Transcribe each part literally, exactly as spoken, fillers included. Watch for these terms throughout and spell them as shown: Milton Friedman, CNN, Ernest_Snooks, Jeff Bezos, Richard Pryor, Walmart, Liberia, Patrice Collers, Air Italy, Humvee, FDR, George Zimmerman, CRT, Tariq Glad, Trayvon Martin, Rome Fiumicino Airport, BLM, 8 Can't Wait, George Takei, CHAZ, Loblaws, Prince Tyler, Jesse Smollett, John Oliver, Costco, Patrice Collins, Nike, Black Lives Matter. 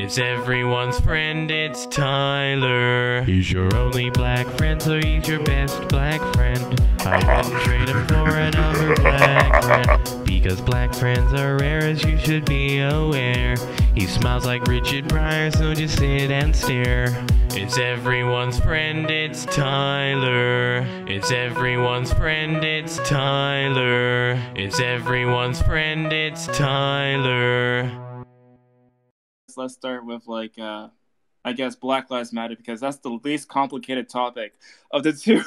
It's everyone's friend, it's Tyler. He's your only black friend, so he's your best black friend. I wouldn't trade him for another black friend, because black friends are rare, as you should be aware. He smiles like Richard Pryor, so just sit and stare. It's everyone's friend, it's Tyler. It's everyone's friend, it's Tyler. It's everyone's friend, it's Tyler. Let's start with, like, uh, I guess Black Lives Matter, because that's the least complicated topic of the two.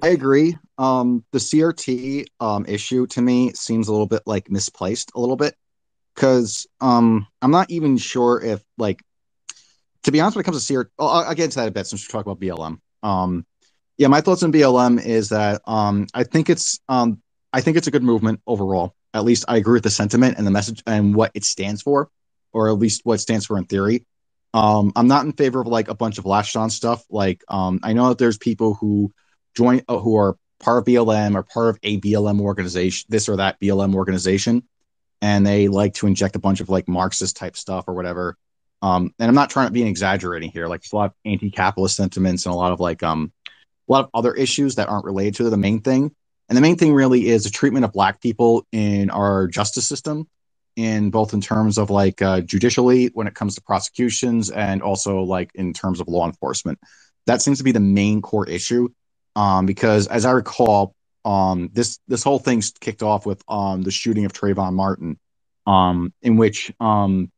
I agree. Um, the C R T um, issue to me seems a little bit, like, misplaced a little bit, because um, I'm not even sure if, like, to be honest, when it comes to C R T, I'll, I'll get into that a bit since we're talking about B L M. Um, yeah, my thoughts on B L M is that um, I think it's um, I think it's a good movement overall. At least I agree with the sentiment and the message and what it stands for, or at least what it stands for in theory. Um, I'm not in favor of, like, a bunch of latched on stuff. Like, um, I know that there's people who join, uh, who are part of B L M or part of a B L M organization, this or that B L M organization, and they like to inject a bunch of, like, Marxist type stuff or whatever. Um, and I'm not trying to be exaggerating here. Like, there's a lot of anti-capitalist sentiments and a lot of, like, um, a lot of other issues that aren't related to the main thing. And the main thing really is the treatment of black people in our justice system, in both in terms of, like, uh, judicially when it comes to prosecutions, and also, like, in terms of law enforcement. That seems to be the main core issue, um, because, as I recall, um, this this whole thing kicked off with um, the shooting of Trayvon Martin, um, in which um,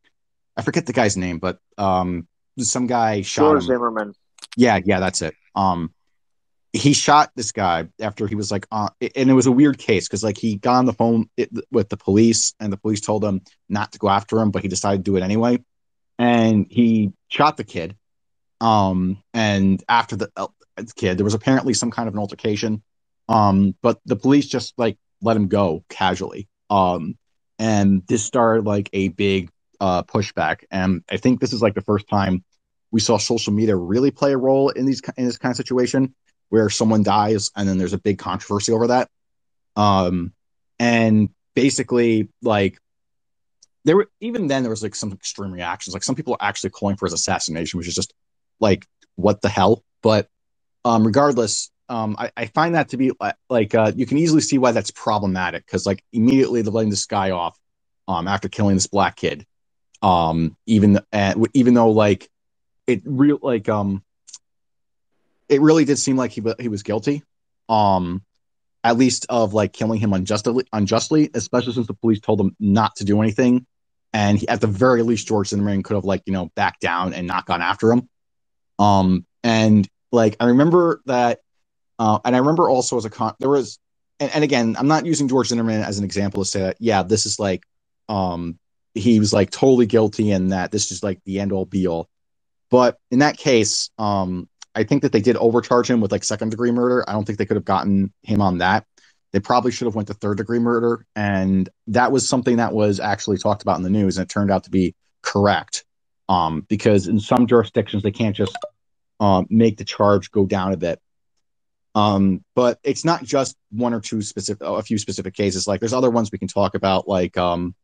I forget the guy's name, but um, some guy shot George him. Zimmerman. Yeah, yeah, that's it. Um, he shot this guy after he was, like, uh, and it was a weird case, because, like, he got on the phone with the police and the police told him not to go after him, but he decided to do it anyway. And he shot the kid. Um, and after the uh, kid, there was apparently some kind of an altercation. Um, but the police just, like, let him go casually. Um, and this started, like, a big uh, pushback. And I think this is, like, the first time we saw social media really play a role in these in this kind of situation, where someone dies and then there's a big controversy over that. Um, and basically, like, there were, even then there was, like, some extreme reactions. Like, some people are actually calling for his assassination, which is just, like, what the hell? But um, regardless, um, I, I find that to be, like, uh, you can easily see why that's problematic, because, like, immediately they're letting this guy off um, after killing this black kid. Um, even, uh, even though, like, it real, like, um, it really did seem like he he was guilty, um, at least of, like, killing him unjustly, unjustly, especially since the police told him not to do anything. And he, at the very least, George Zimmerman could have, like, you know, backed down and not gone after him. Um, and, like, I remember that, uh, and I remember also as a con there was, and, and again, I'm not using George Zimmerman as an example to say that, yeah, this is, like, um, he was, like, totally guilty and that this is, like, the end all be all. But in that case, um, I think that they did overcharge him with, like, second degree murder. I don't think they could have gotten him on that. They probably should have went to third degree murder. And that was something that was actually talked about in the news. And it turned out to be correct, um, because in some jurisdictions, they can't just um, make the charge go down a bit. Um, but it's not just one or two specific, a few specific cases. Like, there's other ones we can talk about. Like, um,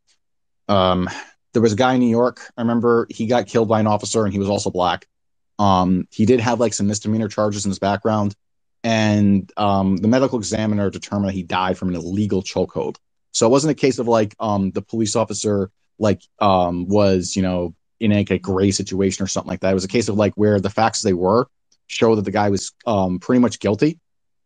um, there was a guy in New York. I remember he got killed by an officer and he was also black. Um, he did have, like, some misdemeanor charges in his background, and um, the medical examiner determined that he died from an illegal chokehold. So it wasn't a case of, like, um, the police officer, like, um, was, you know, in a, a gray situation or something like that. It was a case of, like, where the facts they were show that the guy was um, pretty much guilty.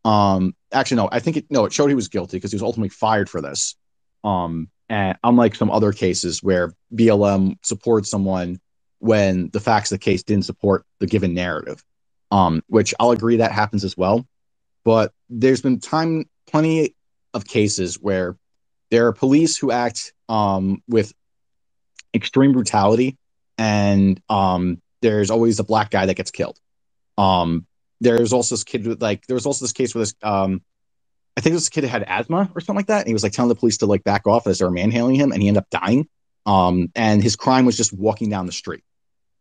Um, actually, no, I think it, no, it showed he was guilty because he was ultimately fired for this. Um, and unlike some other cases where B L M supported someone when the facts of the case didn't support the given narrative, um, which I'll agree that happens as well. But there's been time, plenty of cases where there are police who act um, with extreme brutality, and um, there's always the black guy that gets killed. Um, there's also this kid with, like, there was also this case where this, um, I think this kid had asthma or something like that, and he was, like, telling the police to, like, back off as they were manhandling him, and he ended up dying. Um, and his crime was just walking down the street.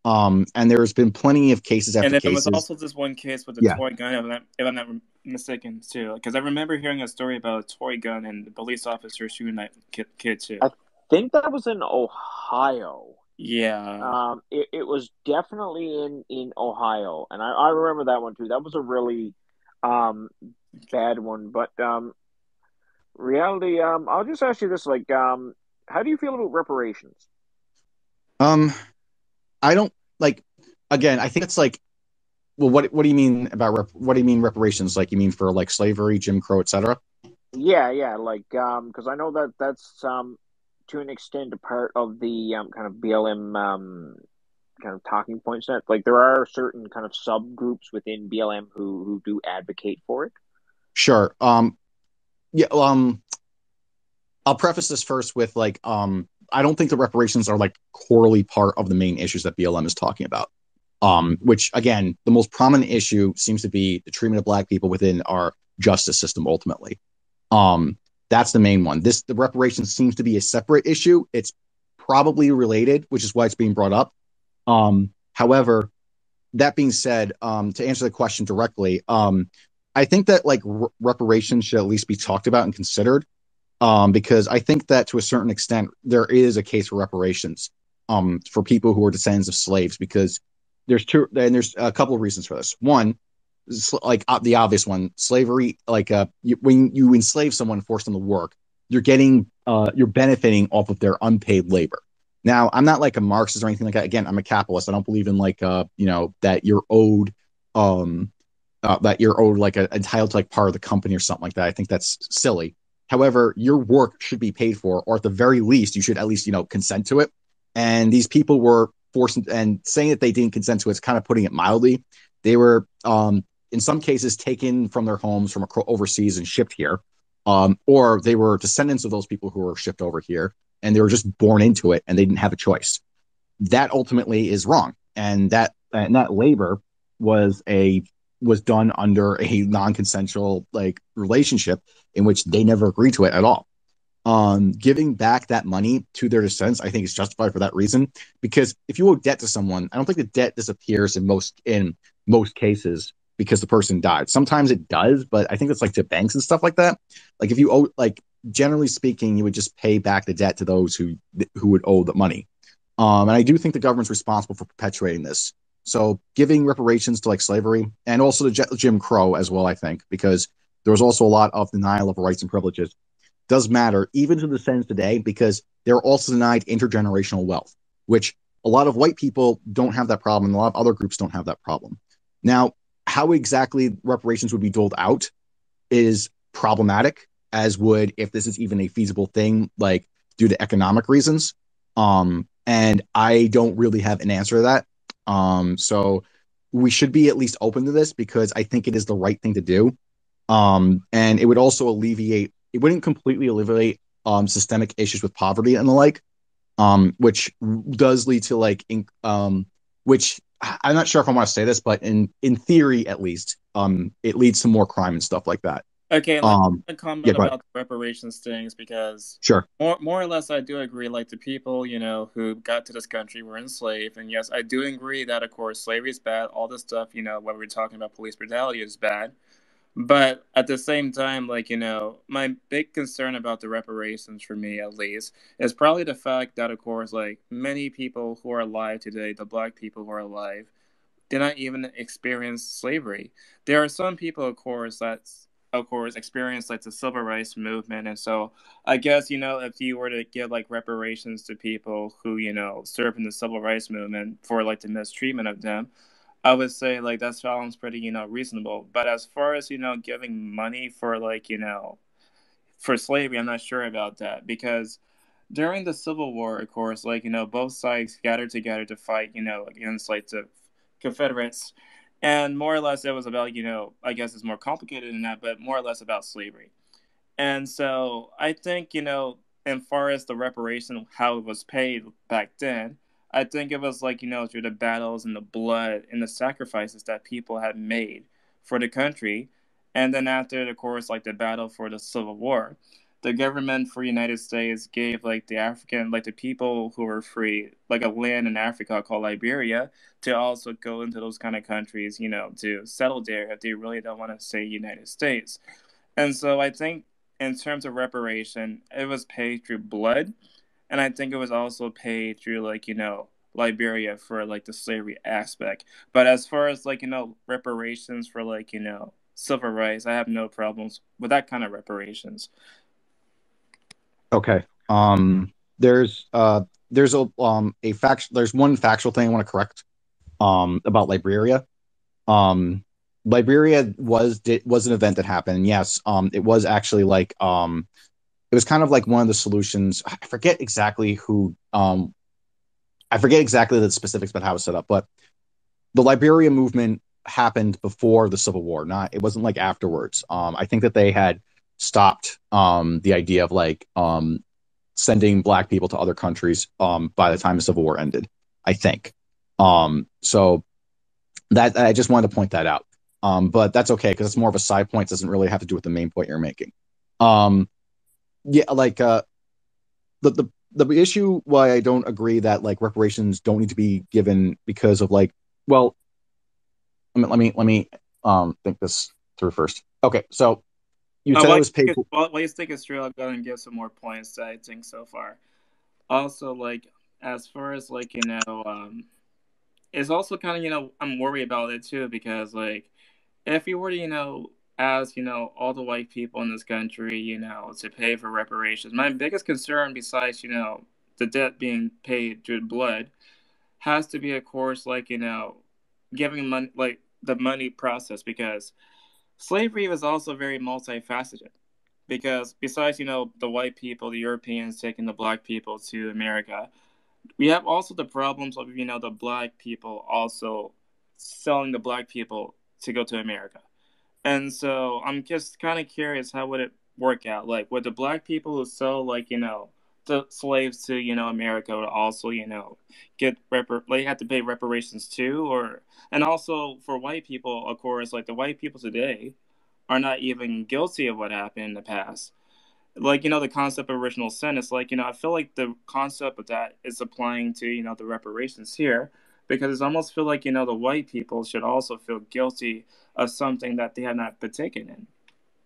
Um, and there's been plenty of cases after cases. And then there was also this one case with the yeah. toy gun, if I'm, if I'm not mistaken, too. Because I remember hearing a story about a toy gun and the police officer shooting that kid, kid too. I think that was in Ohio. Yeah. Um, it, it was definitely in, in Ohio. And I, I remember that one too. That was a really um, bad one. But um, reality, um, I'll just ask you this. Like, um, how do you feel about reparations? Um, I don't like, again, I think it's like, well, what what do you mean about, rep- what do you mean reparations? Like, you mean for like slavery, Jim Crow, et cetera? Yeah. Yeah. Like, um, cause I know that that's, um, to an extent, a part of the um, kind of B L M um, kind of talking points. That like there are certain kind of subgroups within B L M who who do advocate for it. Sure. Um, yeah. Um, I'll preface this first with like um, I don't think the reparations are like corely part of the main issues that B L M is talking about. Um, which again, the most prominent issue seems to be the treatment of Black people within our justice system. Ultimately, um. That's the main one. This, the reparations seems to be a separate issue. It's probably related, which is why it's being brought up. Um, however, that being said, um, to answer the question directly, um, I think that like re- reparations should at least be talked about and considered, um, because I think that to a certain extent, there is a case for reparations um, for people who are descendants of slaves, because there's two, and there's a couple of reasons for this. One, like uh, the obvious one, slavery, like uh, you, when you enslave someone and force them to work, you're getting, uh, you're benefiting off of their unpaid labor. Now, I'm not like a Marxist or anything like that. Again, I'm a capitalist. I don't believe in like, uh, you know, that you're owed, um, uh, that you're owed like a, entitled to like part of the company or something like that. I think that's silly. However, your work should be paid for, or at the very least, you should at least, you know, consent to it. And these people were forced, and saying that they didn't consent to it's kind of putting it mildly. They were, um, in some cases, taken from their homes from overseas and shipped here, um, or they were descendants of those people who were shipped over here, and they were just born into it, and they didn't have a choice. That ultimately is wrong, and that and that labor was a was done under a non-consensual like relationship in which they never agreed to it at all. Um, giving back that money to their descendants, I think, is justified for that reason, because if you owe debt to someone, I don't think the debt disappears in most in most cases. Because the person died. Sometimes it does, but I think it's like to banks and stuff like that. Like if you owe, like generally speaking, you would just pay back the debt to those who who would owe the money. Um, and I do think the government's responsible for perpetuating this. So giving reparations to like slavery and also to J- Jim Crow as well, I think, because there was also a lot of denial of rights and privileges, does matter even to the sense today, because they're also denied intergenerational wealth, which a lot of white people don't have that problem. And a lot of other groups don't have that problem. Now, how exactly reparations would be doled out is problematic, as would if this is even a feasible thing, like due to economic reasons. Um, and I don't really have an answer to that. Um, so we should be at least open to this, because I think it is the right thing to do. Um, and it would also alleviate, it wouldn't completely alleviate um, systemic issues with poverty and the like, um, which does lead to like, in, um, which I'm not sure if I want to say this, but in, in theory, at least, um, it leads to more crime and stuff like that. Okay, let um, me comment yeah, about the reparations things, because sure. more more or less I do agree, like the people, you know, who got to this country were enslaved. And yes, I do agree that, of course, slavery is bad. All this stuff, you know, what we're talking about, police brutality is bad. But at the same time, like, you know, my big concern about the reparations, for me at least, is probably the fact that, of course, like many people who are alive today, the Black people who are alive, did not even experience slavery. There are some people, of course, that, of course, experienced like the civil rights movement. And so I guess, you know, if you were to give like reparations to people who, you know, served in the civil rights movement for like the mistreatment of them, I would say, like, that sounds pretty, you know, reasonable. But as far as, you know, giving money for, like, you know, for slavery, I'm not sure about that. Because during the Civil War, of course, like, you know, both sides gathered together to fight, you know, against, like, the Confederates. And more or less it was about, you know, I guess it's more complicated than that, but more or less about slavery. And so I think, you know, as far as the reparation, how it was paid back then, I think it was like, you know, through the battles and the blood and the sacrifices that people had made for the country. And then after, of course, like the battle for the Civil War, the government for United States gave like the African, like the people who were free, like a land in Africa called Liberia, to also go into those kind of countries, you know, to settle there if they really don't want to say United States. And so I think in terms of reparation, it was paid through blood. And I think it was also paid through, like, you know, Liberia for like the slavery aspect. But as far as like, you know, reparations for like, you know, civil rights, I have no problems with that kind of reparations. Okay. Um, there's uh, there's a um a fact there's one factual thing I want to correct um about Liberia. Um, Liberia was did, was an event that happened. Yes, um, it was actually like um, it was kind of like one of the solutions. I forget exactly who um, I forget exactly the specifics about how it was set up, but the Liberia movement happened before the Civil War. Not it wasn't like afterwards. Um, I think that they had stopped um, the idea of like um, sending black people to other countries um, by the time the Civil War ended. I think um, so. That I just wanted to point that out. Um, but that's okay because it's more of a side point. It doesn't really have to do with the main point you're making. Um, yeah, like uh, the, the the issue why I don't agree that like reparations don't need to be given because of like, well, let me let me, let me um, think this through first. Okay, so you uh, said it was paid. Well, while you think it's through, I'll go and give some more points that I think so far. Also, like as far as like you know, um, it's also kind of you know I'm worried about it too because like. If you were to, you know, ask, you know, all the white people in this country, you know, to pay for reparations, my biggest concern besides, you know, the debt being paid through blood has to be, of course, like, you know, giving money, like the money process, because slavery was also very multifaceted because besides, you know, the white people, the Europeans taking the black people to America, we have also the problems of, you know, the black people also selling the black people to go to America. And so I'm just kind of curious, how would it work out? Like, would the black people who sell, like, you know, the slaves to, you know, America would also, you know, get, repar- they had to pay reparations too, or, and also for white people, of course, like the white people today are not even guilty of what happened in the past. Like, you know, the concept of original sin, it's like, you know, I feel like the concept of that is applying to, you know, the reparations here. Because I almost feel like, you know, the white people should also feel guilty of something that they had not partaken in.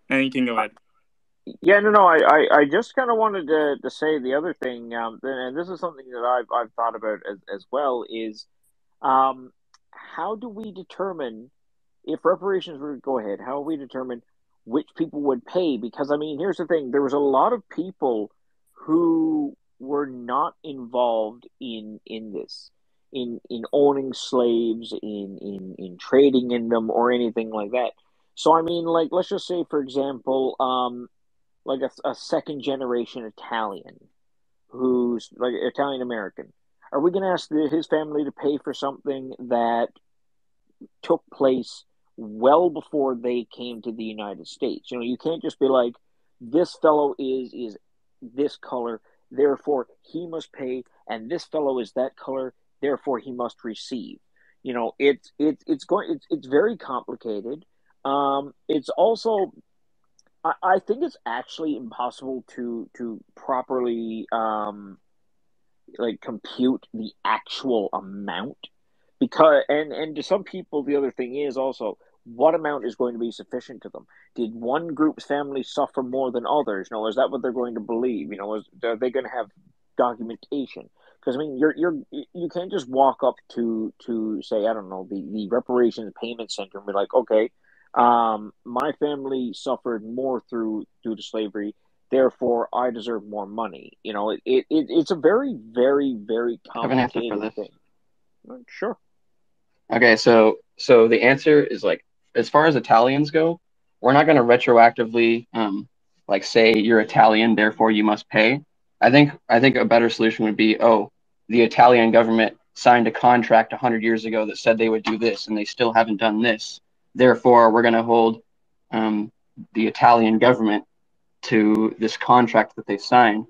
And you can go ahead. Yeah, no, no. I, I, I just kind of wanted to, to say the other thing, um, and this is something that I've, I've thought about as, as well, is um, how do we determine if reparations were to go ahead? How do we determine which people would pay? Because, I mean, here's the thing. There was a lot of people who were not involved in, in this. In, in owning slaves, in, in, in trading in them, or anything like that. So, I mean, like, let's just say, for example, um, like a, a second-generation Italian, who's, like, Italian-American. Are we going to ask the, his family to pay for something that took place well before they came to the United States? You know, you can't just be like, this fellow is is this color, therefore he must pay, and this fellow is that color, therefore he must receive. You know, it's it's it's going it's it's very complicated. Um, it's also, I, I think it's actually impossible to to properly um, like compute the actual amount because and and to some people the other thing is also what amount is going to be sufficient to them. Did one group's family suffer more than others? You know, is that what they're going to believe? You know, is, are they going to have documentation? Because I mean, you're you're you can't just walk up to to say I don't know the, the reparations payment center and be like, okay, um, my family suffered more through due to slavery, therefore I deserve more money. You know, it, it, it it's a very very very complicated thing. Sure. Okay, so so the answer is like, as far as Italians go, we're not going to retroactively um like say you're Italian, therefore you must pay. I think I think a better solution would be, oh, the Italian government signed a contract one hundred years ago that said they would do this, and they still haven't done this. Therefore, we're going to hold um, the Italian government to this contract that they signed.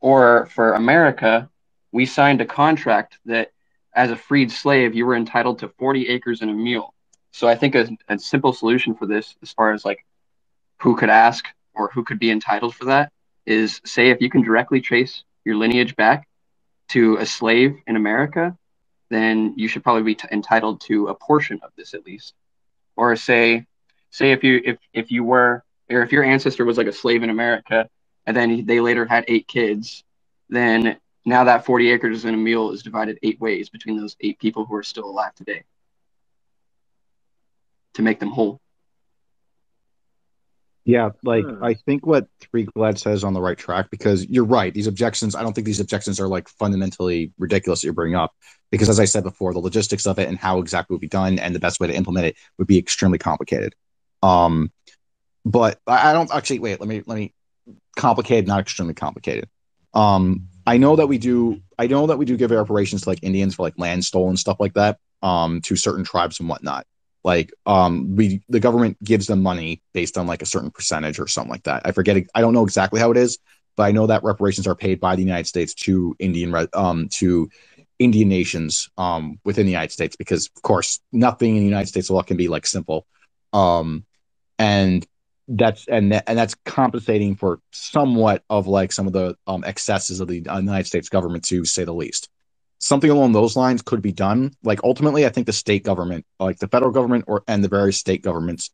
Or for America, we signed a contract that as a freed slave, you were entitled to forty acres and a mule. So I think a, a simple solution for this, as far as like who could ask or who could be entitled for that, is say if you can directly trace your lineage back to a slave in America, then you should probably be t- entitled to a portion of this at least. Or say, say if you if if you were or if your ancestor was like a slave in America, and then they later had eight kids, then Now that forty acres and a mule is divided eight ways between those eight people who are still alive today to make them whole. Yeah, like hmm. I think what Tariq Glad says on the right track, because you're right. These objections, I don't think these objections are like fundamentally ridiculous that you're bringing up, because as I said before, the logistics of it and how exactly it would be done and the best way to implement it would be extremely complicated. Um, but I don't actually wait. Let me let me complicated, not extremely complicated. Um, I know that we do. I know that we do give reparations to like Indians for like land stolen stuff like that, um, to certain tribes and whatnot. Like um, we, the government gives them money based on like a certain percentage or something like that. I forget. I don't know exactly how it is, but I know that reparations are paid by the United States to Indian um, to Indian nations um, within the United States, because of course nothing in the United States law can be like simple, um, and that's and that, and that's compensating for somewhat of like some of the um, excesses of the United States government, to say the least. Something along those lines could be done. Like ultimately, I think the state government, like the federal government or and the various state governments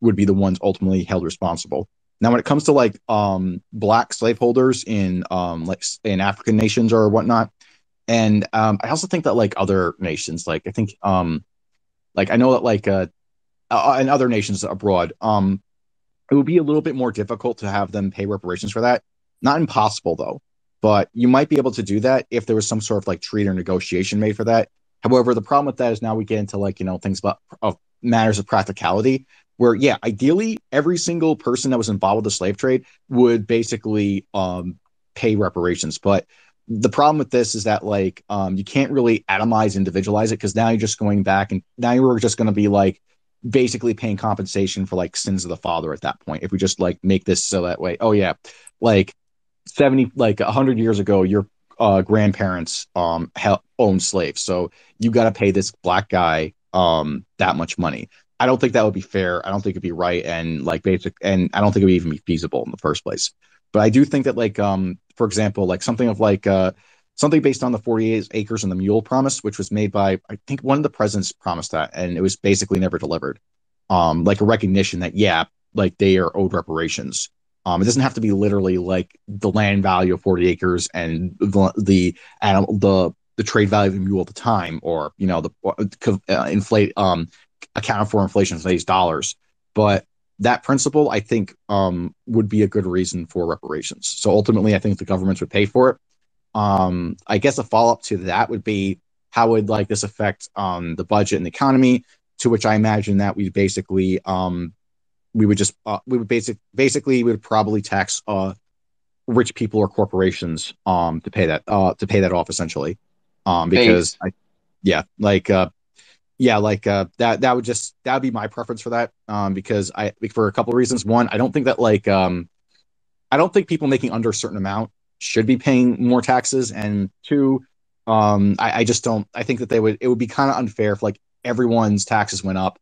would be the ones ultimately held responsible. Now, when it comes to like um, black slaveholders in um, like in African nations or whatnot. And um, I also think that like other nations, like I think um, like I know that like uh, uh, in other nations abroad, um, it would be a little bit more difficult to have them pay reparations for that. Not impossible, though. But you might be able to do that if there was some sort of like treaty or negotiation made for that. However, the problem with that is now we get into like, you know, things about of matters of practicality where, yeah, ideally every single person that was involved with the slave trade would basically um, pay reparations. But the problem with this is that like um, you can't really atomize, individualize it, because now you're just going back and now you're just going to be like basically paying compensation for like sins of the father at that point. If we just like make this so that way, oh, yeah, like. seventy like one hundred years ago, your uh, grandparents um, owned slaves. So you got to pay this black guy um, that much money. I don't think that would be fair. I don't think it'd be right. And like basic, and I don't think it would even be feasible in the first place. But I do think that like, um, for example, like something of like uh, something based on the forty acres and the mule promise, which was made by, I think one of the presidents promised that, and it was basically never delivered. Um, like a recognition that, yeah, like they are owed reparations. Um, it doesn't have to be literally like the land value of forty acres and the the animal, the the trade value of the mule at the time, or you know the uh, inflate um account for inflation in today's dollars. But that principle, I think, um, would be a good reason for reparations. So ultimately, I think the governments would pay for it. Um, I guess a follow up to that would be how would like this affect um the budget and the economy? To which I imagine that we basically um. We would just uh, we would basic basically we would probably tax uh, rich people or corporations um to pay that uh to pay that off essentially, um because I, yeah like uh yeah like uh that that would just that would be my preference for that, um because I for a couple of reasons. One, I don't think that like um I don't think people making under a certain amount should be paying more taxes, and two, um I, I just don't I think that they would it would be kind of unfair if like everyone's taxes went up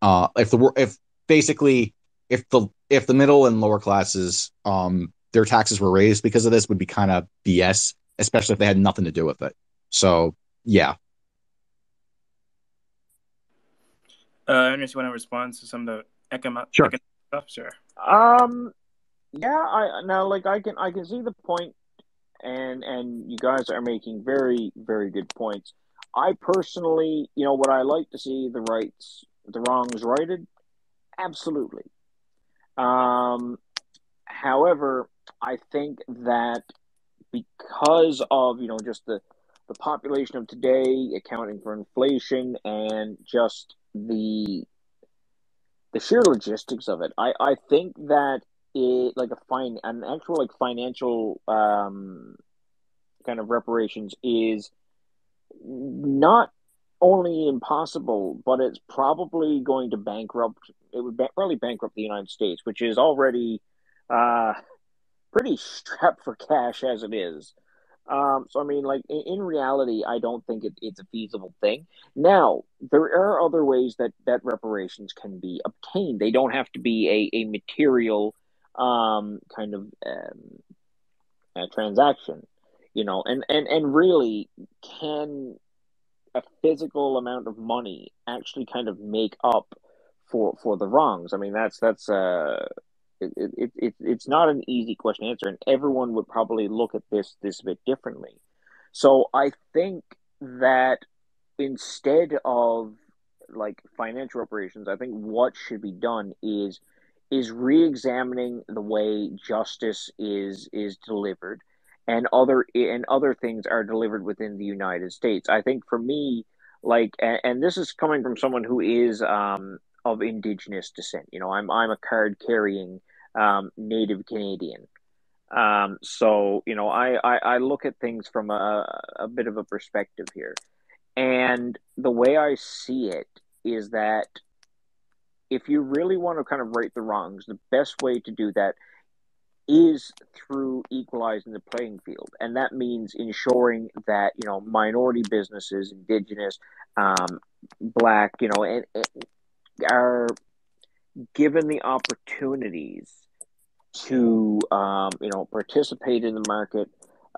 uh if the if basically, if the if the middle and lower classes, um, their taxes were raised because of this, would be kind of B S, especially if they had nothing to do with it. So, yeah. Uh, I don't know if you want to respond to some of the economic sure. stuff, sure. Um, yeah, I now like I can I can see the point, and and you guys are making very very good points. I personally, you know, what I like to see the rights the wrongs righted. Absolutely. Um, however, I think that because of, you know, just the, the population of today, accounting for inflation and just the the sheer logistics of it, I, I think that it, like a fine, an actual like financial um, kind of reparations is not only impossible, but it's probably going to bankrupt. It would ba- probably bankrupt the United States, which is already uh, pretty strapped for cash as it is. Um, so, I mean, like in, in reality, I don't think it, it's a feasible thing. Now, there are other ways that, that reparations can be obtained. They don't have to be a, a material um, kind of um, a transaction, you know, and, and, and really can a physical amount of money actually kind of make up for for the wrongs. I mean, that's that's uh it, it, it it's not an easy question to answer, and everyone would probably look at this this a bit differently. So I think that instead of like financial reparations, I think what should be done is is re-examining the way justice is is delivered, and other and other things are delivered within the United States. I think for me, like, and, and this is coming from someone who is um, of indigenous descent. You know, I'm I'm a card-carrying um, Native Canadian. Um, so you know, I, I, I look at things from a a bit of a perspective here, and the way I see it is that if you really want to kind of right the wrongs, the best way to do that is through equalizing the playing field. And that means ensuring that, you know, minority businesses, indigenous, um, black, you know, and, and are given the opportunities to, um, you know, participate in the market,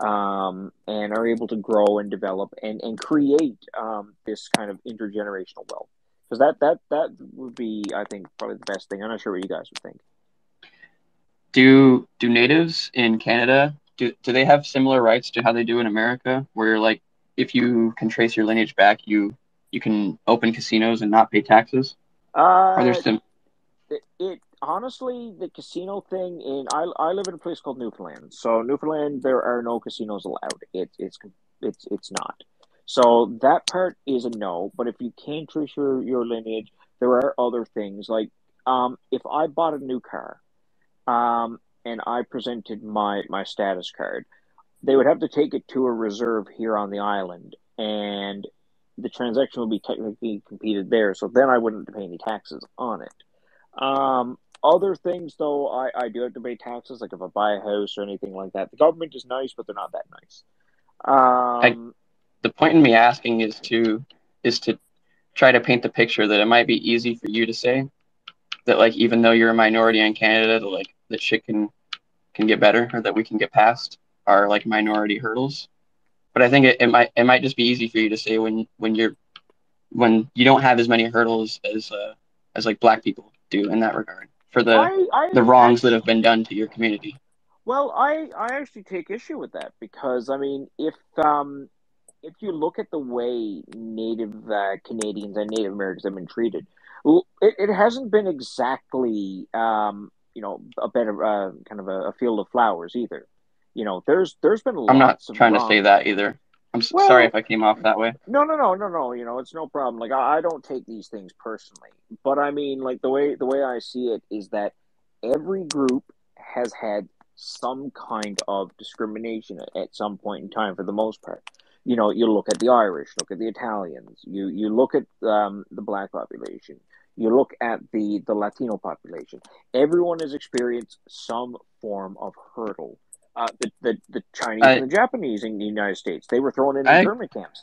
um, and are able to grow and develop and, and create um, this kind of intergenerational wealth. Because that, that, that would be, I think, probably the best thing. I'm not sure what you guys would think. Do do natives in Canada, do, do they have similar rights to how they do in America, where like if you can trace your lineage back, you you can open casinos and not pay taxes? Uh, Are there some... it, it honestly, the casino thing in I I live in a place called Newfoundland. So Newfoundland, there are no casinos allowed. It it's it's it's not. So that part is a no. But if you can trace your, your lineage, there are other things like um if I bought a new car. Um, and I presented my, my status card, they would have to take it to a reserve here on the island, and the transaction would be technically completed there, so then I wouldn't pay any taxes on it. Um, other things, though, I, I do have to pay taxes, like if I buy a house or anything like that. The government is nice, but they're not that nice. Um, I, the point in me asking is to is to try to paint the picture that it might be easy for you to say that, like, even though you're a minority in Canada, that, like, that shit can, can get better, or that we can get past our like minority hurdles. But I think it, it might it might just be easy for you to say when when you're when you don't have as many hurdles as uh, as like black people do in that regard for the I, I, the wrongs I, that have been done to your community. Well, I, I actually take issue with that, because I mean if um if you look at the way Native uh, Canadians and Native Americans have been treated, it, it hasn't been exactly um. you know, a better uh, kind of a, a field of flowers either. You know, there's there's been lots of... I'm not of trying wrong. to say that either. I'm well, sorry if I came off that way. No, no, no, no, no. You know, it's no problem. Like, I, I don't take these things personally. But, I mean, like, the way the way I see it is that every group has had some kind of discrimination at, at some point in time for the most part. You know, you look at the Irish, look at the Italians, you, you look at um, the black population, you look at the, the Latino population. Everyone has experienced some form of hurdle. Uh, the, the, the Chinese I, and the Japanese in the United States, they were thrown into internment camps.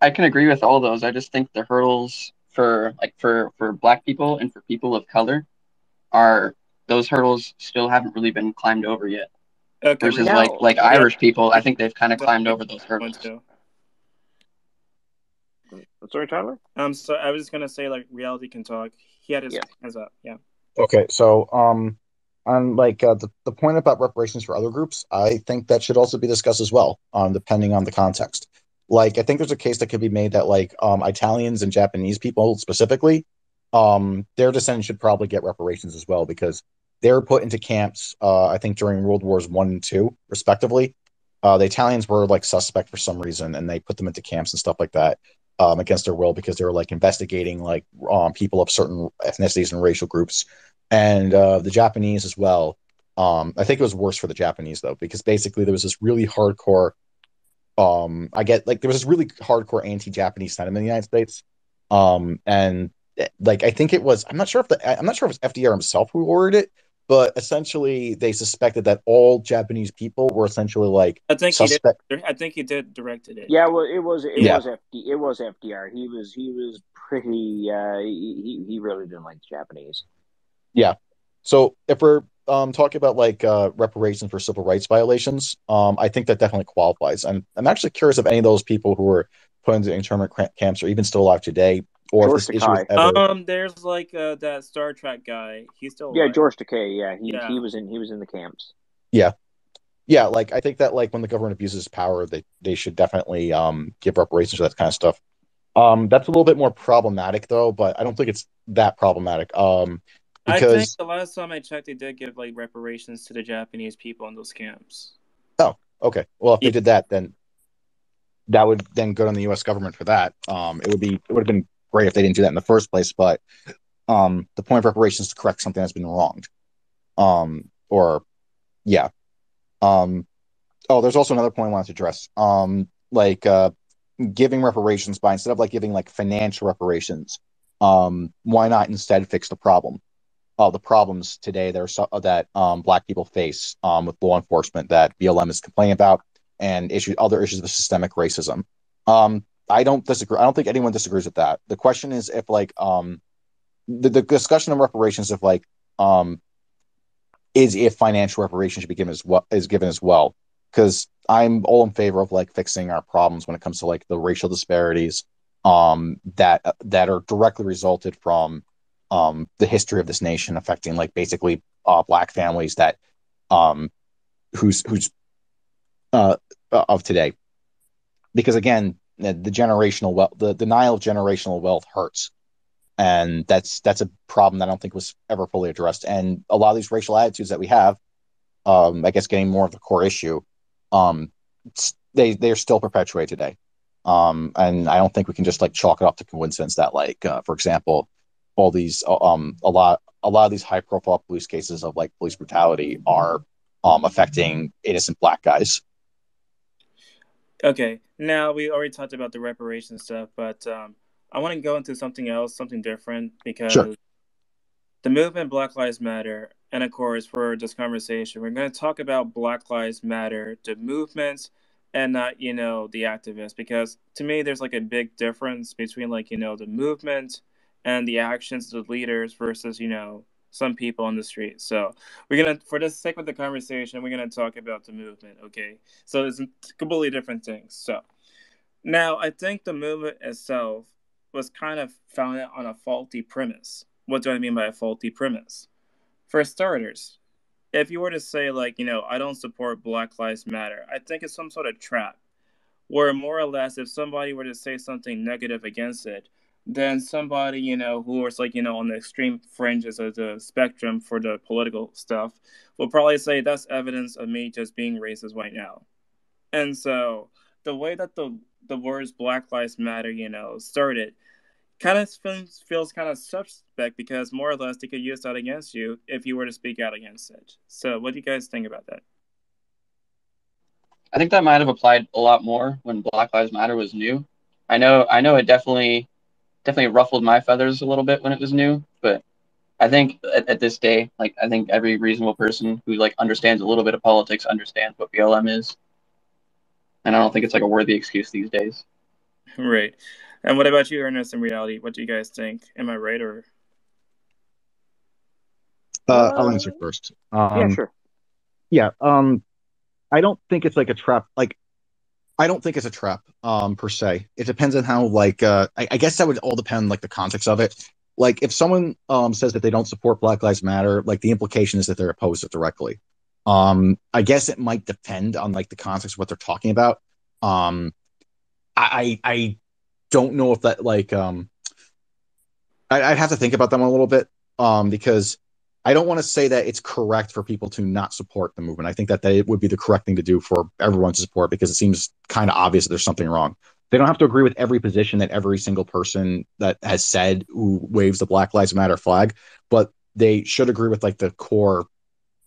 I can agree with all those. I just think the hurdles for like for, for black people and for people of color are those hurdles still haven't really been climbed over yet. Okay, versus now, like like yeah. Irish people, I think they've kind of climbed over those hurdles. Sorry, Tyler? Um, so I was just going to say, like, reality can talk. He had his yeah. hands up, yeah. Okay, so um, on, like, uh, the, the point about reparations for other groups, I think that should also be discussed as well, um, depending on the context. Like, I think there's a case that could be made that, like, um, Italians and Japanese people specifically, um, their descendants should probably get reparations as well, because they were put into camps, uh, I think, during World Wars One and Two, respectively. Uh, the Italians were, like, suspect for some reason, and they put them into camps and stuff like that. Um, against their will, because they were like investigating like um, people of certain ethnicities and racial groups, and uh, the Japanese as well. Um, I think it was worse for the Japanese though, because basically there was this really hardcore. Um, I get like there was this really hardcore anti-Japanese sentiment in the United States, um, and like I think it was I'm not sure if the I'm not sure if it was F D R himself who ordered it, but essentially they suspected that all Japanese people were essentially like I think suspect- he did. I think he did directed it. Yeah, well, it was it yeah. was F D, it was F D R. He was he was pretty. Uh, he he really didn't like the Japanese. Yeah. So if we're um, talking about like uh, reparations for civil rights violations, um, I think that definitely qualifies. And I'm, I'm actually curious if any of those people who were put into internment camps are even still alive today. Or George Takei. Ever... Um, there's like uh, that Star Trek guy. He's still alive. Yeah, George Takei. Yeah, he yeah. he was in he was in the camps. Yeah, yeah, like I think that like when the government abuses power, they they should definitely um, give reparations for that kind of stuff. Um, that's a little bit more problematic though, but I don't think it's that problematic. Um, because... I think the last time I checked, they did give like reparations to the Japanese people in those camps. Oh, okay. Well, if yeah. they did that, then that would then go on the U S government for that. Um, it would be it would have been great if they didn't do that in the first place, but um, the point of reparations is to correct something that's been wronged. Um, or yeah. Um, oh, there's also another point I wanted to address. Um, like uh, giving reparations by instead of like giving like financial reparations, um, why not instead fix the problem? Uh, the problems today that are so, that um, Black people face um, with law enforcement that B L M is complaining about, and issue, other issues of systemic racism. Um, I don't disagree. I don't think anyone disagrees with that. The question is if like um, the, the discussion of reparations, if like um, is if financial reparations should be given as well is given as well. Because I'm all in favor of like fixing our problems when it comes to like the racial disparities um, that that are directly resulted from. Um, the history of this nation affecting like basically uh, Black families that um, who's who's uh, of today, because again the, the generational wealth, the denial of generational wealth hurts, and that's that's a problem that I don't think was ever fully addressed. And a lot of these racial attitudes that we have, um, I guess getting more of the core issue, um, they they are still perpetuated today, um, and I don't think we can just like chalk it up to coincidence that like uh, for example. All these, um, a lot, a lot of these high-profile police cases of like police brutality are um, affecting innocent Black guys. Okay, now we already talked about the reparation stuff, but um, I want to go into something else, something different, because sure. the movement Black Lives Matter, and of course, for this conversation, we're going to talk about Black Lives Matter, the movements, and not, you know, the activists, because to me, there's like a big difference between like, you know, the movement. And the actions of the leaders versus, you know, some people on the street. So we're going to, for the sake of the conversation, we're going to talk about the movement, okay? So it's completely different things. So now I think the movement itself was kind of founded on a faulty premise. What do I mean by a faulty premise? For starters, if you were to say, like, you know, I don't support Black Lives Matter, I think it's some sort of trap where more or less if somebody were to say something negative against it, then somebody, you know, who was like, you know, on the extreme fringes of the spectrum for the political stuff will probably say that's evidence of me just being racist right now. And so the way that the the words Black Lives Matter, you know, started kind of feels, feels kind of suspect because more or less they could use that against you if you were to speak out against it. So what do you guys think about that? I think that might have applied a lot more when Black Lives Matter was new. I know, I know it definitely... definitely ruffled my feathers a little bit when it was new, but I think at, at this day, like, I think every reasonable person who like understands a little bit of politics understands what B L M is. And I don't think it's like a worthy excuse these days. Right. And what about you, Ernest, in reality? What do you guys think? Am I right or? Uh, I'll answer first. Um, yeah, sure. Yeah. Um, I don't think it's like a trap. Like, I don't think it's a trap, um, per se. It depends on how, like, uh, I, I guess that would all depend on, like, the context of it. Like, if someone um, says that they don't support Black Lives Matter, like, the implication is that they're opposed to it directly. Um, I guess it might depend on, like, the context of what they're talking about. Um, I, I I don't know if that, like, um, I, I'd have to think about them a little bit um, because I don't want to say that it's correct for people to not support the movement. I think that it would be the correct thing to do for everyone to support because it seems kind of obvious that there's something wrong. They don't have to agree with every position that every single person that has said who waves the Black Lives Matter flag, but they should agree with like the core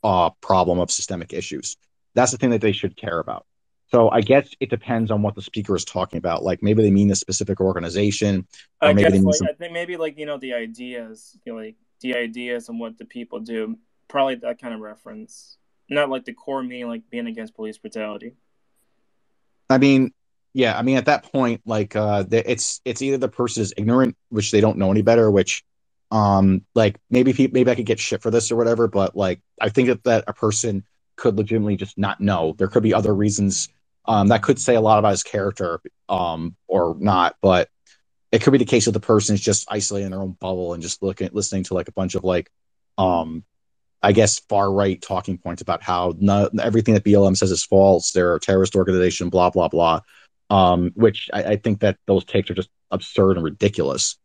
uh, problem of systemic issues. That's the thing that they should care about. So I guess it depends on what the speaker is talking about. Like maybe they mean this specific organization. Or I maybe guess they mean like, some... I think maybe like, you know, the ideas, you know, like, the ideas and what the people do, probably that kind of reference. Not like the core meaning, like being against police brutality. I mean, yeah, I mean, at that point, like, uh, it's it's either the person is ignorant, which they don't know any better, which, um, like, maybe he, maybe I could get shit for this or whatever, but, like, I think that, that a person could legitimately just not know. There could be other reasons. Um, that could say a lot about his character um, or not, but it could be the case that the person is just isolated in their own bubble and just looking, listening to like a bunch of like, um, I guess, far-right talking points about how not, everything that B L M says is false, they're a terrorist organization, blah, blah, blah, um, which I, I think that those takes are just absurd and ridiculous.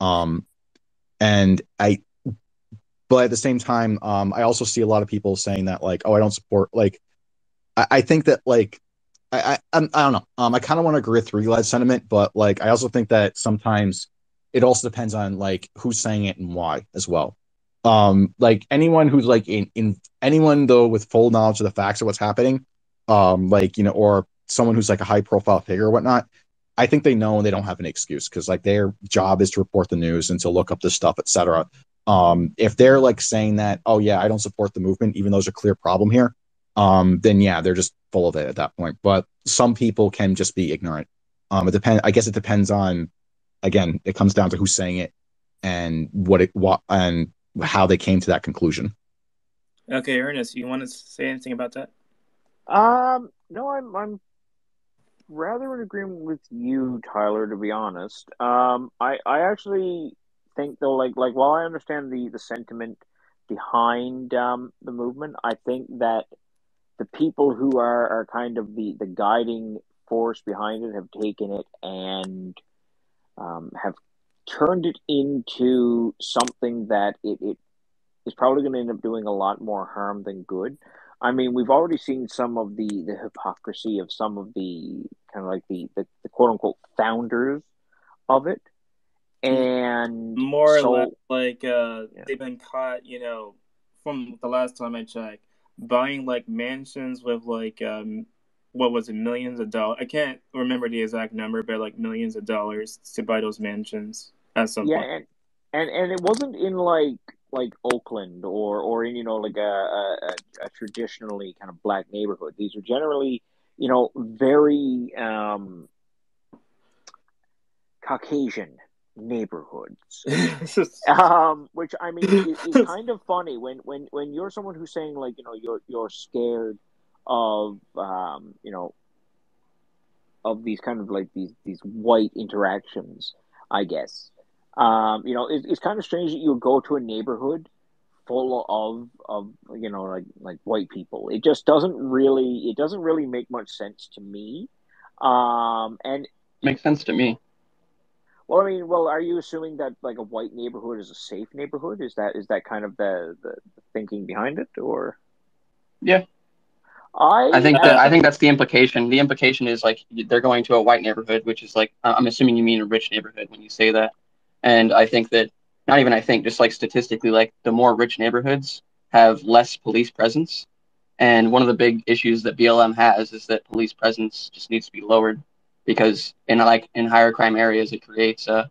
Um, and I, but at the same time, um, I also see a lot of people saying that, like, oh, I don't support, like, I, I think that, like, I, I, I don't know. Um, I kind of want to agree with Relad sentiment, but, like, I also think that sometimes it also depends on, like, who's saying it and why as well. Um, like anyone who's like in, in anyone though with full knowledge of the facts of what's happening, um, like, you know, or someone who's like a high profile figure or whatnot, I think they know and they don't have an excuse because like their job is to report the news and to look up this stuff, et cetera. Um, if they're like saying that, oh yeah, I don't support the movement, even though there's a clear problem here, um, then yeah, they're just full of it at that point. But some people can just be ignorant. Um, it depends. I guess it depends on. Again, it comes down to who's saying it and what it what and. how they came to that conclusion. Okay, Ernest, you want to say anything about that? Um, no, I'm I'm rather in agreement with you, Tyler. To be honest, um, I I actually think though, like like while I understand the the sentiment behind um the movement, I think that the people who are are kind of the the guiding force behind it have taken it and um have. turned it into something that it, it is probably going to end up doing a lot more harm than good. I mean, we've already seen some of the, the hypocrisy of some of the kind of like the, the, the quote unquote founders of it. And more so, or less like uh, yeah. they've been caught, you know, from the last time I checked, buying like mansions with like, um, what was it, millions of dollars? I can't remember the exact number, but like millions of dollars to buy those mansions at some yeah, point. Yeah, and, and and it wasn't in like like Oakland or or in you know like a, a, a traditionally kind of black neighborhood. These are generally you know very um, Caucasian neighborhoods, um, which I mean is, is kind of funny when when when you're someone who's saying like you know you're you're scared of um, you know, of these kind of like these these white interactions, I guess. Um, you know, it, it's kind of strange that you go to a neighborhood full of of you know like like white people. It just doesn't really it doesn't really make much sense to me. Um, and makes sense to me. Well, I mean, well, are you assuming that like a white neighborhood is a safe neighborhood? Is that is that kind of the the thinking behind it, or? Yeah. I, I think that I think that's the implication. The implication is like they're going to a white neighborhood, which is like I'm assuming you mean a rich neighborhood when you say that. And I think that not even I think just like statistically, like the more rich neighborhoods have less police presence. And one of the big issues that B L M has is that police presence just needs to be lowered because in like in higher crime areas, it creates a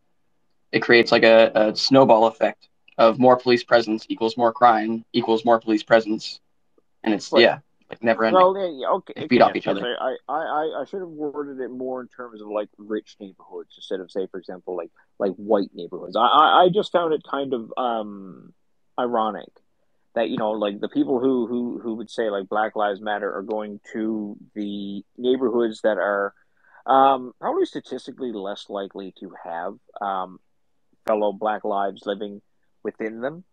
it creates like a, a snowball effect of more police presence equals more crime equals more police presence, and it's yeah. never ending. Well, yeah, okay. They beat yeah, off each other. I, I, I should have worded it more in terms of like rich neighborhoods instead of say, for example, like like white neighborhoods. I, I just found it kind of um, ironic that you know like the people who, who, who would say like Black Lives Matter are going to the neighborhoods that are um, probably statistically less likely to have um, fellow Black lives living within them.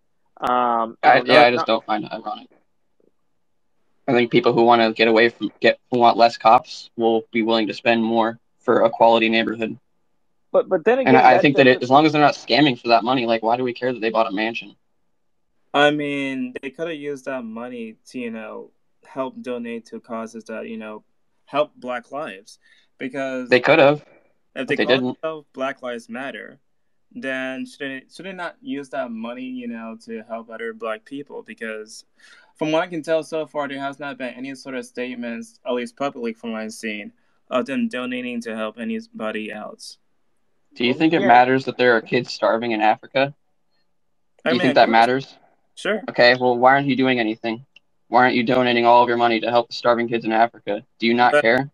Um, I, you know, yeah, not, I just not, don't find it ironic. I think people who want to get away from get who want less cops will be willing to spend more for a quality neighborhood. But but then again, and I, I think that it, as long as they're not scamming for that money, like why do we care that they bought a mansion? I mean, they could have used that money to you know help donate to causes that you know help Black lives because they could have. If they, they didn't, Black Lives Matter. Then should they, should they not use that money you know to help other Black people because. From what I can tell so far, there has not been any sort of statements, at least publicly from what I've seen, of them donating to help anybody else. Do you think it yeah. matters that there are kids starving in Africa? Do I you mean, think that matters? Sure. Okay, well, why aren't you doing anything? Why aren't you donating all of your money to help the starving kids in Africa? Do you not but, care?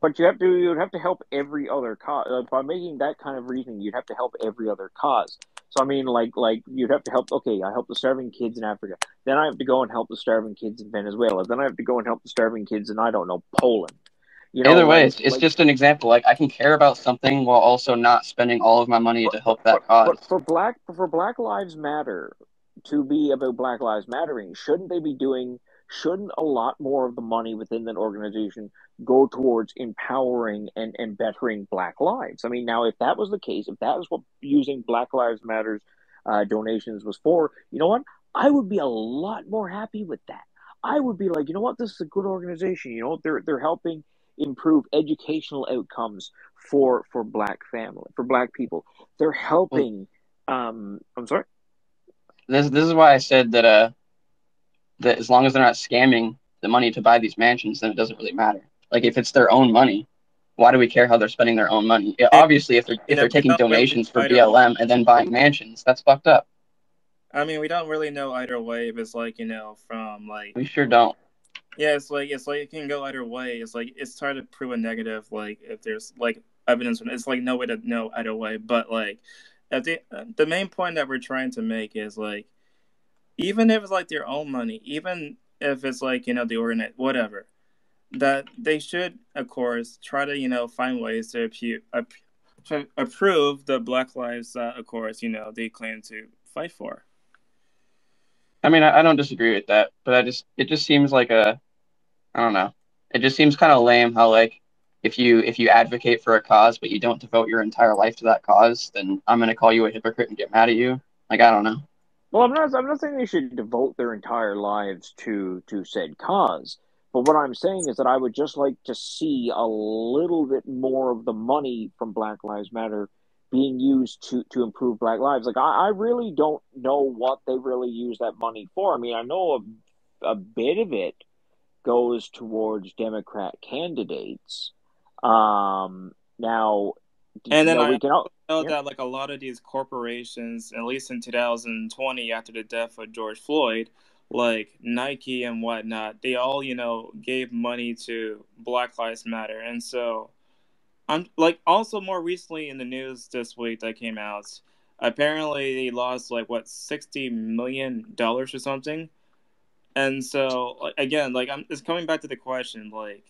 But you have to, you would have to help every other cause. Uh, by making that kind of reasoning, you'd have to help every other cause. So, I mean, like, like you'd have to help, okay, I help the starving kids in Africa. Then I have to go and help the starving kids in Venezuela. Then I have to go and help the starving kids in, I don't know, Poland. You know, Either way, like, it's, it's like, just an example. Like, I can care about something while also not spending all of my money but, to help that but, cause. But for Black, for Black Lives Matter, to be about Black Lives Mattering, shouldn't they be doing, shouldn't a lot more of the money within that organization go towards empowering and, and bettering Black lives? I mean, now, if that was the case, if that was what using Black Lives Matters uh, donations was for, you know what? I would be a lot more happy with that. I would be like, you know what? This is a good organization. You know, they're they're helping improve educational outcomes for for Black family, for Black people. They're helping. Um, I'm sorry. This this is why I said that uh that as long as they're not scamming the money to buy these mansions, then it doesn't really matter. Like, if it's their own money, why do we care how they're spending their own money? It, obviously, if they're if they're taking donations for B L M and then buying mansions, that's fucked up. I mean, we don't really know either way if it's like, you know, from like... We sure don't. Yeah, it's like, it's like it can go either way. It's like, it's hard to prove a negative, like, if there's like evidence. It's like no way to know either way. But like, if they, the main point that we're trying to make is like, even if it's like their own money, even if it's like, you know, the organi- whatever, that they should, of course, try to, you know, find ways to appu- app- to approve the Black lives, uh, of course, you know, they claim to fight for. I mean, I, I don't disagree with that, but I just it just seems like a, I don't know, it just seems kind of lame how, like, if you if you advocate for a cause but you don't devote your entire life to that cause, then I'm gonna call you a hypocrite and get mad at you. Like, I don't know. Well, I'm not I'm not saying they should devote their entire lives to to said cause, but what I'm saying is that I would just like to see a little bit more of the money from Black Lives Matter being used to, to improve Black lives. Like, I, I really don't know what they really use that money for. I mean, I know a, a bit of it goes towards Democrat candidates. Um, now, and then know, I we can all, know yeah. that, like, a lot of these corporations, at least in two thousand twenty, after the death of George Floyd, like Nike and whatnot, they all, you know, gave money to Black Lives Matter. And so... I'm, like, also more recently in the news this week that came out, apparently they lost, like, what, sixty million dollars or something? And so, again, like, I'm, it's coming back to the question, like,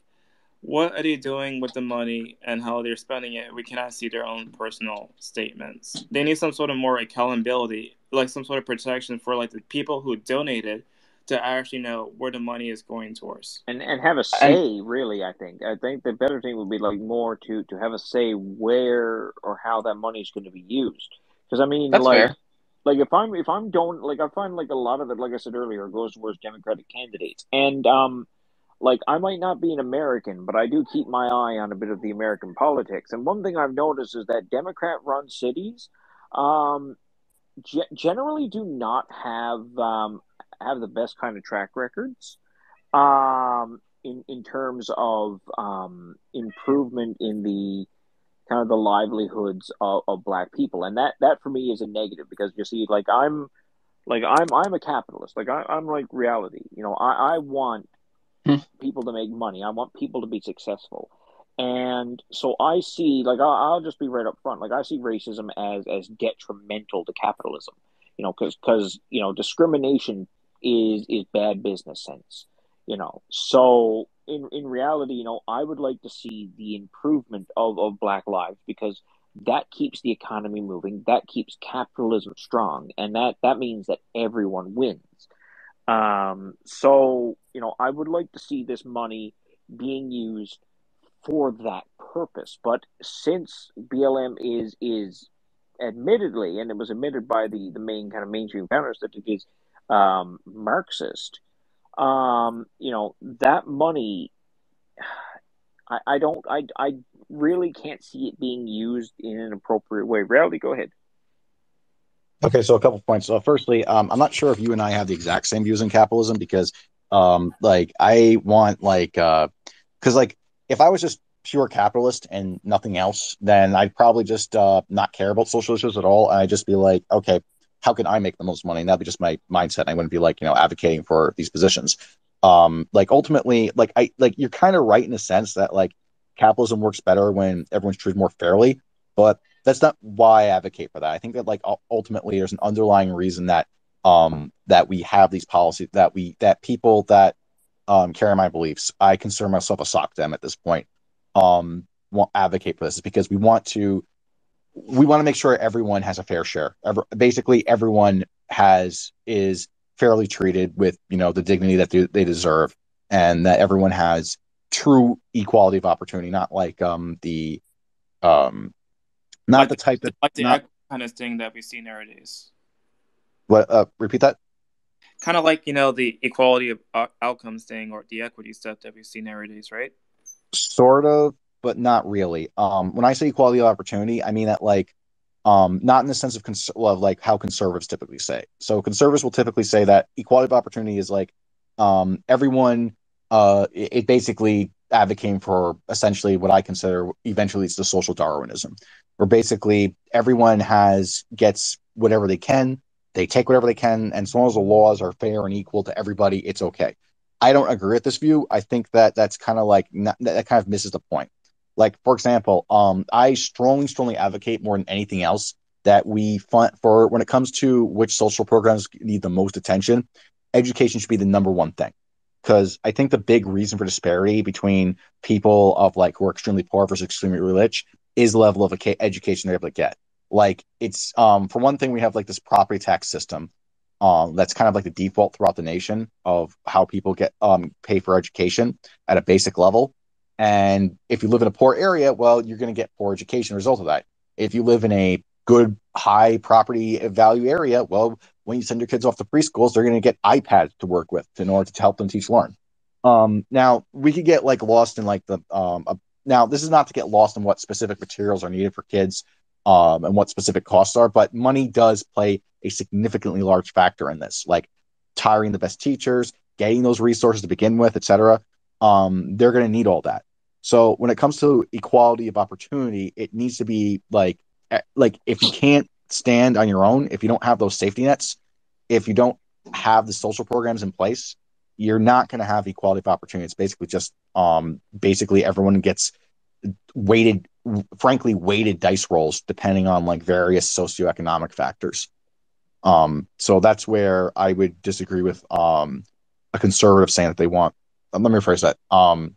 what are they doing with the money and how they're spending it? We cannot see their own personal statements. They need some sort of more accountability, like some sort of protection for, like, the people who donated to actually know where the money is going towards, and and have a say. I, really, I think I think the better thing would be like more to, to have a say where or how that money is going to be used. Because I mean, like, fair. like if I'm if I'm don't like I find like a lot of it, like I said earlier, goes towards Democratic candidates, and um, like I might not be an American, but I do keep my eye on a bit of the American politics. And one thing I've noticed is that Democrat-run cities, um, g- generally do not have um. have the best kind of track records um, in in terms of um, improvement in the kind of the livelihoods of, of Black people, and that, that for me is a negative, because you see, like I'm like I'm I'm a capitalist, like I, I'm like reality, you know, I, I want people to make money, I want people to be successful, and so I see like I'll, I'll just be right up front, like I see racism as as detrimental to capitalism, you know, because because you know discrimination is is bad business sense, you know. So in in reality, you know, I would like to see the improvement of, of Black lives, because that keeps the economy moving, that keeps capitalism strong, and that, that means that everyone wins. Um, so, you know, I would like to see this money being used for that purpose. But since B L M is is admittedly, and it was admitted by the, the main kind of mainstream founders that it is Um, Marxist, um, you know, that money, I, I don't, I, I really can't see it being used in an appropriate way. Rowley, go ahead. Okay, so a couple points. So firstly, um, I'm not sure if you and I have the exact same views on capitalism, because, um, like, I want, like, uh, because, like, if I was just pure capitalist and nothing else, then I'd probably just uh, not care about social issues at all. I'd just be like, okay, how can I make the most money? And that'd be just my mindset. And I wouldn't be like, you know, advocating for these positions. Um, like ultimately, like I, like you're kind of right in a sense that like capitalism works better when everyone's treated more fairly, but that's not why I advocate for that. I think that like ultimately there's an underlying reason that, um, that we have these policies that we, that people that, um, carry my beliefs, I consider myself a sock dem at this point, um, won't advocate for this. It's because we want to, we want to make sure everyone has a fair share. Every, basically, everyone has is fairly treated with, you know, the dignity that they, they deserve, and that everyone has true equality of opportunity, not like um the um not like the type that like the not, kind of thing that we see nowadays. What? Uh, repeat that. Kind of like, you know, the equality of uh, outcomes thing, or the equity stuff that we see nowadays, right? Sort of, but not really. Um, when I say equality of opportunity, I mean that like, um, not in the sense of, cons- of like how conservatives typically say. So conservatives will typically say that equality of opportunity is like, um, everyone. Uh, it, it basically advocating for essentially what I consider eventually it's the social Darwinism, where basically everyone has gets whatever they can. They take whatever they can, and as long as the laws are fair and equal to everybody, it's okay. I don't agree with this view. I think that that's kind of like not, that kind of misses the point. Like, for example, um, I strongly, strongly advocate more than anything else that we fund for when it comes to which social programs need the most attention. Education should be the number one thing, because I think the big reason for disparity between people of like who are extremely poor versus extremely rich is the level of education they're able to get. Like, it's um for one thing, we have like this property tax system um that's kind of like the default throughout the nation of how people get um pay for education at a basic level. And if you live in a poor area, well, you're going to get poor education as a result of that. If you live in a good high property value area, well, when you send your kids off to preschools, they're going to get iPads to work with in order to help them teach learn. Um now we could get like lost in like the um a, now this is not to get lost in what specific materials are needed for kids Um, and what specific costs are, but money does play a significantly large factor in this, like hiring the best teachers, getting those resources to begin with, et cetera. Um, they're going to need all that. So when it comes to equality of opportunity, it needs to be like, like if you can't stand on your own, if you don't have those safety nets, if you don't have the social programs in place, you're not going to have equality of opportunity. It's basically just um, basically everyone gets weighted, frankly, weighted dice rolls depending on like various socioeconomic factors. Um, so that's where I would disagree with um, a conservative saying that they want. Let me rephrase that. Um,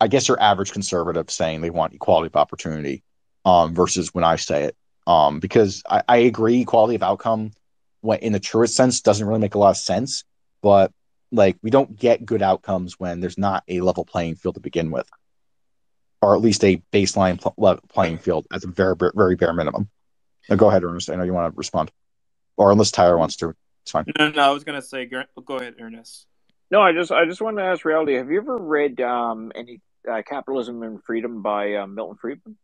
I guess your average conservative saying they want equality of opportunity um, versus when I say it, um, because I, I agree equality of outcome when, in the truest sense, doesn't really make a lot of sense. But like, we don't get good outcomes when there's not a level playing field to begin with, or at least a baseline pl- playing field at the very, very bare minimum. Now, go ahead, Ernest. I know you want to respond, or unless Tyler wants to, it's fine. No, no, I was going to say, go ahead, Ernest. No, I just, I just wanted to ask Reality. Have you ever read um, any uh, Capitalism and Freedom by uh, Milton Friedman?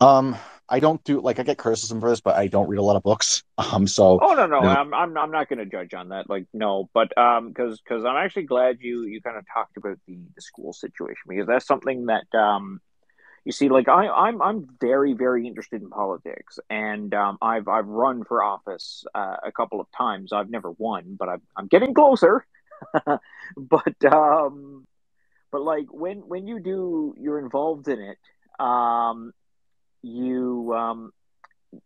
Um, I don't do like I get criticism for this, but I don't read a lot of books. Um, so oh no, no, no. I'm, I'm, I'm not going to judge on that. Like, no, but um, because, because I'm actually glad you, you kind of talked about the, the school situation, because that's something that um, you see, like I, I'm, I'm very, very interested in politics, and um, I've, I've run for office uh, a couple of times. I've never won, but I'm, I'm getting closer. but um, but like when, when you do, you're involved in it, um. You, um,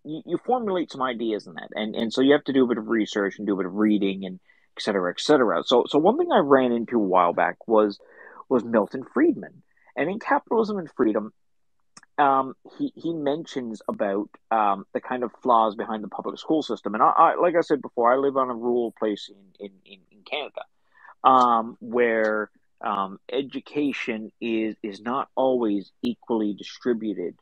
you you formulate some ideas in that, and and so you have to do a bit of research and do a bit of reading, and et cetera, et cetera. So so one thing I ran into a while back was was Milton Friedman, and in Capitalism and Freedom, um, he he mentions about um the kind of flaws behind the public school system, and I, I like I said before, I live on a rural place in in in, in Canada, um, where um education is is not always equally distributed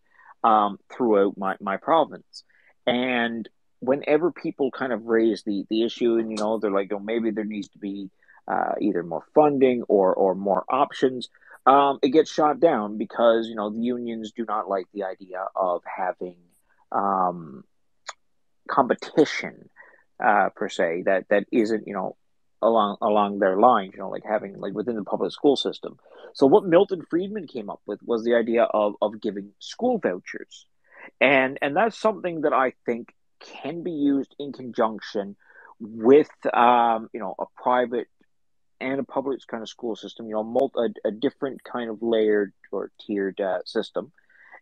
Um, throughout my, my province. And whenever people kind of raise the, the issue, and, you know, they're like, oh, maybe there needs to be uh, either more funding or, or more options, um, it gets shot down because, you know, the unions do not like the idea of having um, competition, uh, per se, that, that isn't, you know, along along their lines, you know, like having like within the public school system. So what Milton Friedman came up with was the idea of of giving school vouchers. And and that's something that I think can be used in conjunction with, um, you know, a private and a public kind of school system, you know, multi, a, a different kind of layered or tiered uh, system.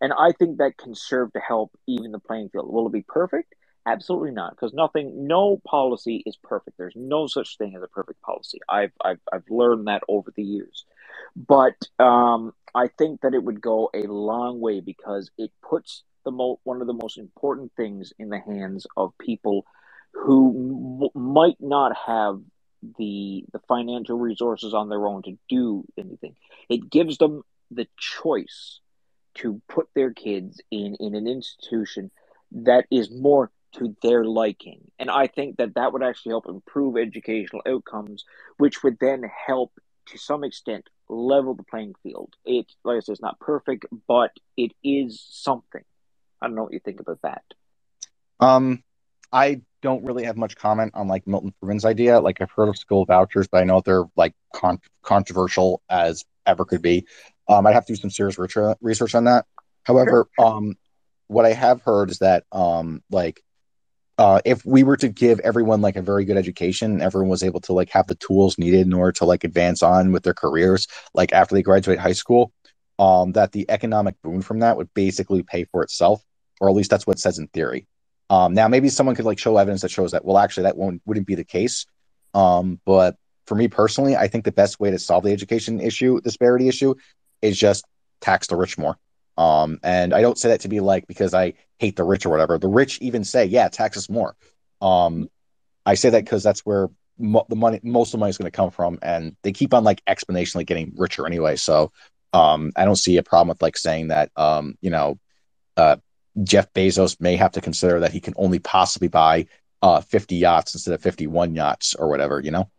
And I think that can serve to help even the playing field. Will it be perfect? Absolutely not, because nothing, no policy is perfect. There's no such thing as a perfect policy. I've I've, I've learned that over the years, but um, I think that it would go a long way, because it puts the mo- one of the most important things in the hands of people who m- might not have the the financial resources on their own to do anything. It gives them the choice to put their kids in, in an institution that is more to their liking. And I think that that would actually help improve educational outcomes, which would then help, to some extent, level the playing field. It, like I said, it's not perfect, but it is something. I don't know what you think about that. Um, I don't really have much comment on like Milton Friedman's idea. Like, I've heard of school vouchers, but I know they're like con- controversial as ever could be. Um, I'd have to do some serious research on that. However, sure. um, what I have heard is that um, like uh, if we were to give everyone like a very good education, everyone was able to like have the tools needed in order to like advance on with their careers, like after they graduate high school, um, that the economic boon from that would basically pay for itself, or at least that's what it says in theory. Um, now, maybe someone could like show evidence that shows that, well, actually, that won't wouldn't be the case. Um, but for me personally, I think the best way to solve the education issue, disparity issue, is just tax the rich more. Um, and I don't say that to be like, because I hate the rich or whatever. The rich even say, yeah, tax us more. Um, I say that because that's where mo- the money, most of the money is going to come from. And they keep on like exponentially getting richer anyway. So um, I don't see a problem with like saying that, um, you know, uh, Jeff Bezos may have to consider that he can only possibly buy uh, fifty yachts instead of fifty-one yachts or whatever, you know?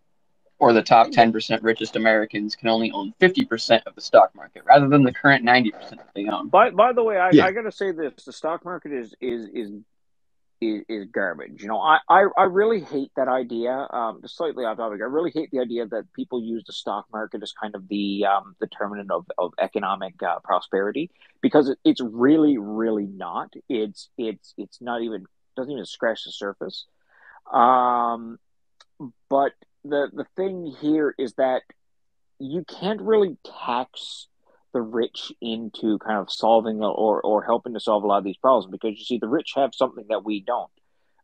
Or the top ten percent richest Americans can only own fifty percent of the stock market rather than the current ninety percent they own. By by the way, I, yeah. I got to say this. The stock market is is is is, is garbage. You know, I, I, I really hate that idea. Um, slightly off topic, I really hate the idea that people use the stock market as kind of the um, determinant of, of economic uh, prosperity, because it, it's really, really not. It's it's it's not even doesn't even scratch the surface. Um, but The the thing here is that you can't really tax the rich into kind of solving or, or helping to solve a lot of these problems, because you see, the rich have something that we don't: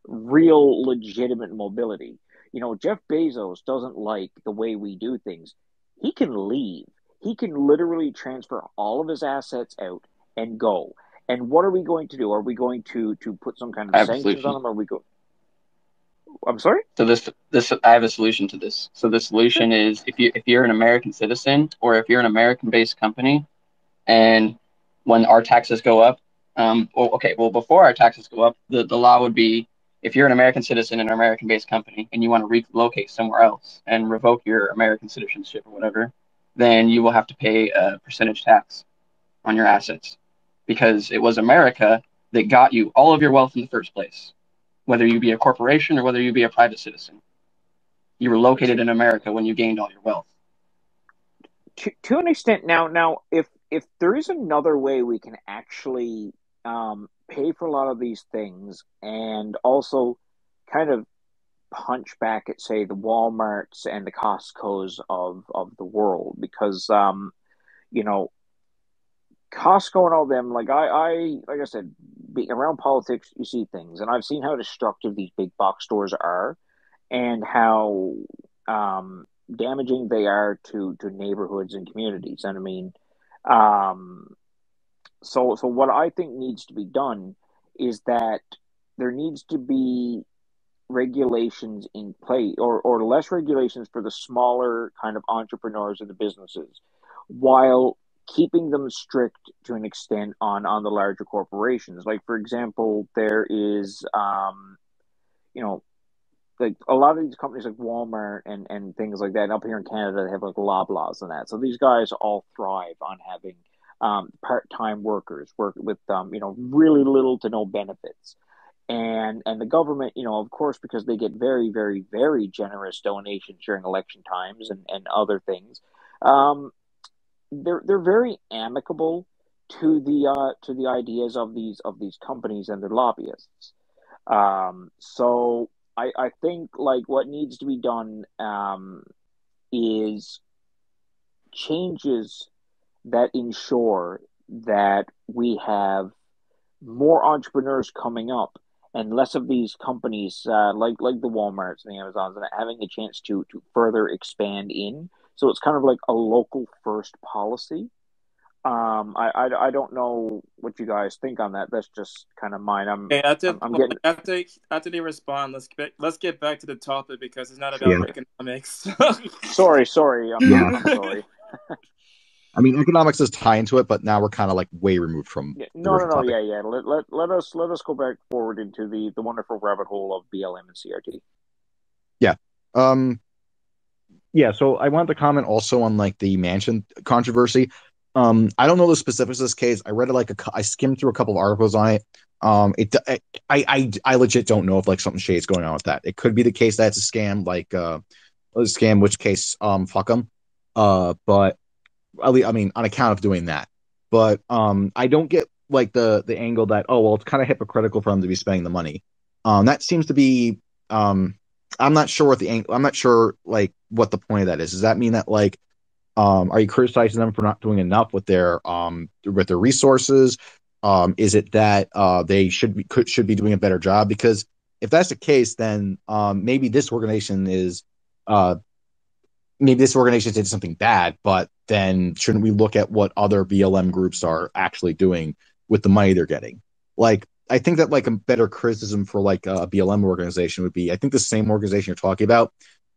real legitimate mobility. You know, Jeff Bezos doesn't like the way we do things. He can leave. He can literally transfer all of his assets out and go. And what are we going to do? Are we going to, to put some kind of Absolutely. sanctions on him? Are we go? I'm sorry? So this this I have a solution to this. So the solution is, if you if you're an American citizen, or if you're an American-based company, and when our taxes go up, um, well, okay, well, before our taxes go up, the, the law would be, if you're an American citizen and an American-based company and you want to relocate somewhere else and revoke your American citizenship or whatever, then you will have to pay a percentage tax on your assets, because it was America that got you all of your wealth in the first place. Whether you be a corporation or whether you be a private citizen, you were located in America when you gained all your wealth. To, to an extent, now, now, if if there is another way we can actually um, pay for a lot of these things, and also kind of punch back at, say, the Walmarts and the Costcos of of the world, because um, you know, Costco and all them, like I, I like I said, being around politics, you see things, and I've seen how destructive these big box stores are, and how um, damaging they are to, to neighborhoods and communities. And I mean, um, so so what I think needs to be done is that there needs to be regulations in play, or or less regulations for the smaller kind of entrepreneurs and the businesses, while keeping them strict to an extent on, on the larger corporations. Like, for example, there is, um, you know, like a lot of these companies like Walmart and, and things like that. And up here in Canada, they have like Loblaws and that. So these guys all thrive on having um, part-time workers work with, um, you know, really little to no benefits. And and the government, you know, of course, because they get very, very, very generous donations during election times and, and other things, um, They're they're very amicable to the uh, to the ideas of these of these companies and their lobbyists. Um, so I, I think like what needs to be done um, is changes that ensure that we have more entrepreneurs coming up and less of these companies uh, like like the Walmarts and the Amazons and having a chance to to further expand in. So it's kind of like a local first policy, Um, I, I, I don't know what you guys think on that. That's just kind of mine. I'm, hey, after, I'm, I'm getting after after they respond. Let's get let's get back to the topic because it's not about yeah. economics. sorry, sorry. I'm, yeah. I'm sorry. I mean, economics is tied into it, but now we're kind of like way removed from. Yeah. No, no, no. Topic. Yeah, yeah. Let, let let us let us go back forward into the the wonderful rabbit hole of B L M and C R T. Yeah. Um. Yeah. So I wanted to comment also on like the mansion controversy. Um, I don't know the specifics of this case. I read it like a, I skimmed through a couple of articles on it. Um, it, I, I, I legit don't know if like something shade's going on with that. It could be the case that it's a scam, like uh, a scam. Which case, um, fuck them. Uh, but I mean, on account of doing that. But um, I don't get like the the angle that oh well, it's kind of hypocritical for them to be spending the money. Um, that seems to be. Um, I'm not sure what the angle. I'm not sure like what the point of that is. Does that mean that like? Um, are you criticizing them for not doing enough with their um, with their resources? Um, is it that uh, they should be could, should be doing a better job? Because if that's the case, then um, maybe this organization is uh, maybe this organization did something bad. But then shouldn't we look at what other B L M groups are actually doing with the money they're getting? Like I think that like a better criticism for like a B L M organization would be I think the same organization you're talking about.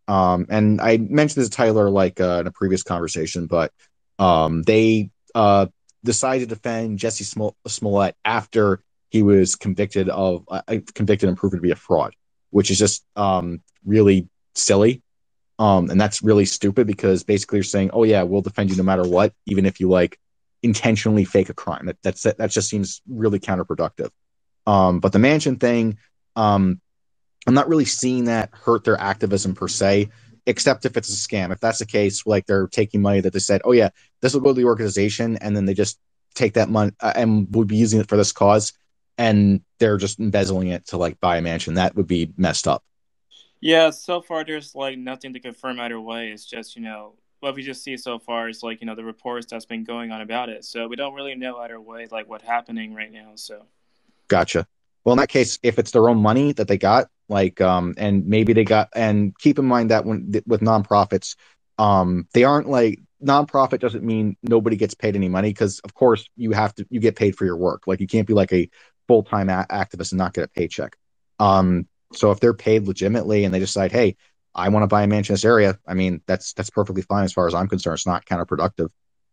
Um, and I mentioned this to Tyler like uh, in a previous conversation, but um, they uh, decided to defend Jesse Smollett after he was convicted of uh, convicted and proven to be a fraud, which is just um, really silly. Um, and that's really stupid because basically you're saying, oh, yeah, we'll defend you no matter what, even if you like intentionally fake a crime. That that's, that just seems really counterproductive. Um, but the mansion thing. Um, I'm not really seeing that hurt their activism per se, except if it's a scam. If that's the case, like they're taking money that they said, oh yeah, this will go to the organization. And then they just take that money uh, and would be using it for this cause. And they're just embezzling it to like buy a mansion. That would be messed up. Yeah. So far there's like nothing to confirm either way. It's just, you know, what we just see so far is like, you know, the reports that's been going on about it. So we don't really know either way, like what's happening right now. So. Gotcha. Well, in that case, if it's their own money that they got, Like, um, and maybe they got, and keep in mind that when th- with nonprofits, um, they aren't like nonprofit doesn't mean nobody gets paid any money. Cause of course you have to, you get paid for your work. Like you can't be like a full-time a- activist and not get a paycheck. Um, so if they're paid legitimately and they decide, hey, I want to buy a mansion in this area. I mean, that's, that's perfectly fine. As far as I'm concerned, it's not counterproductive.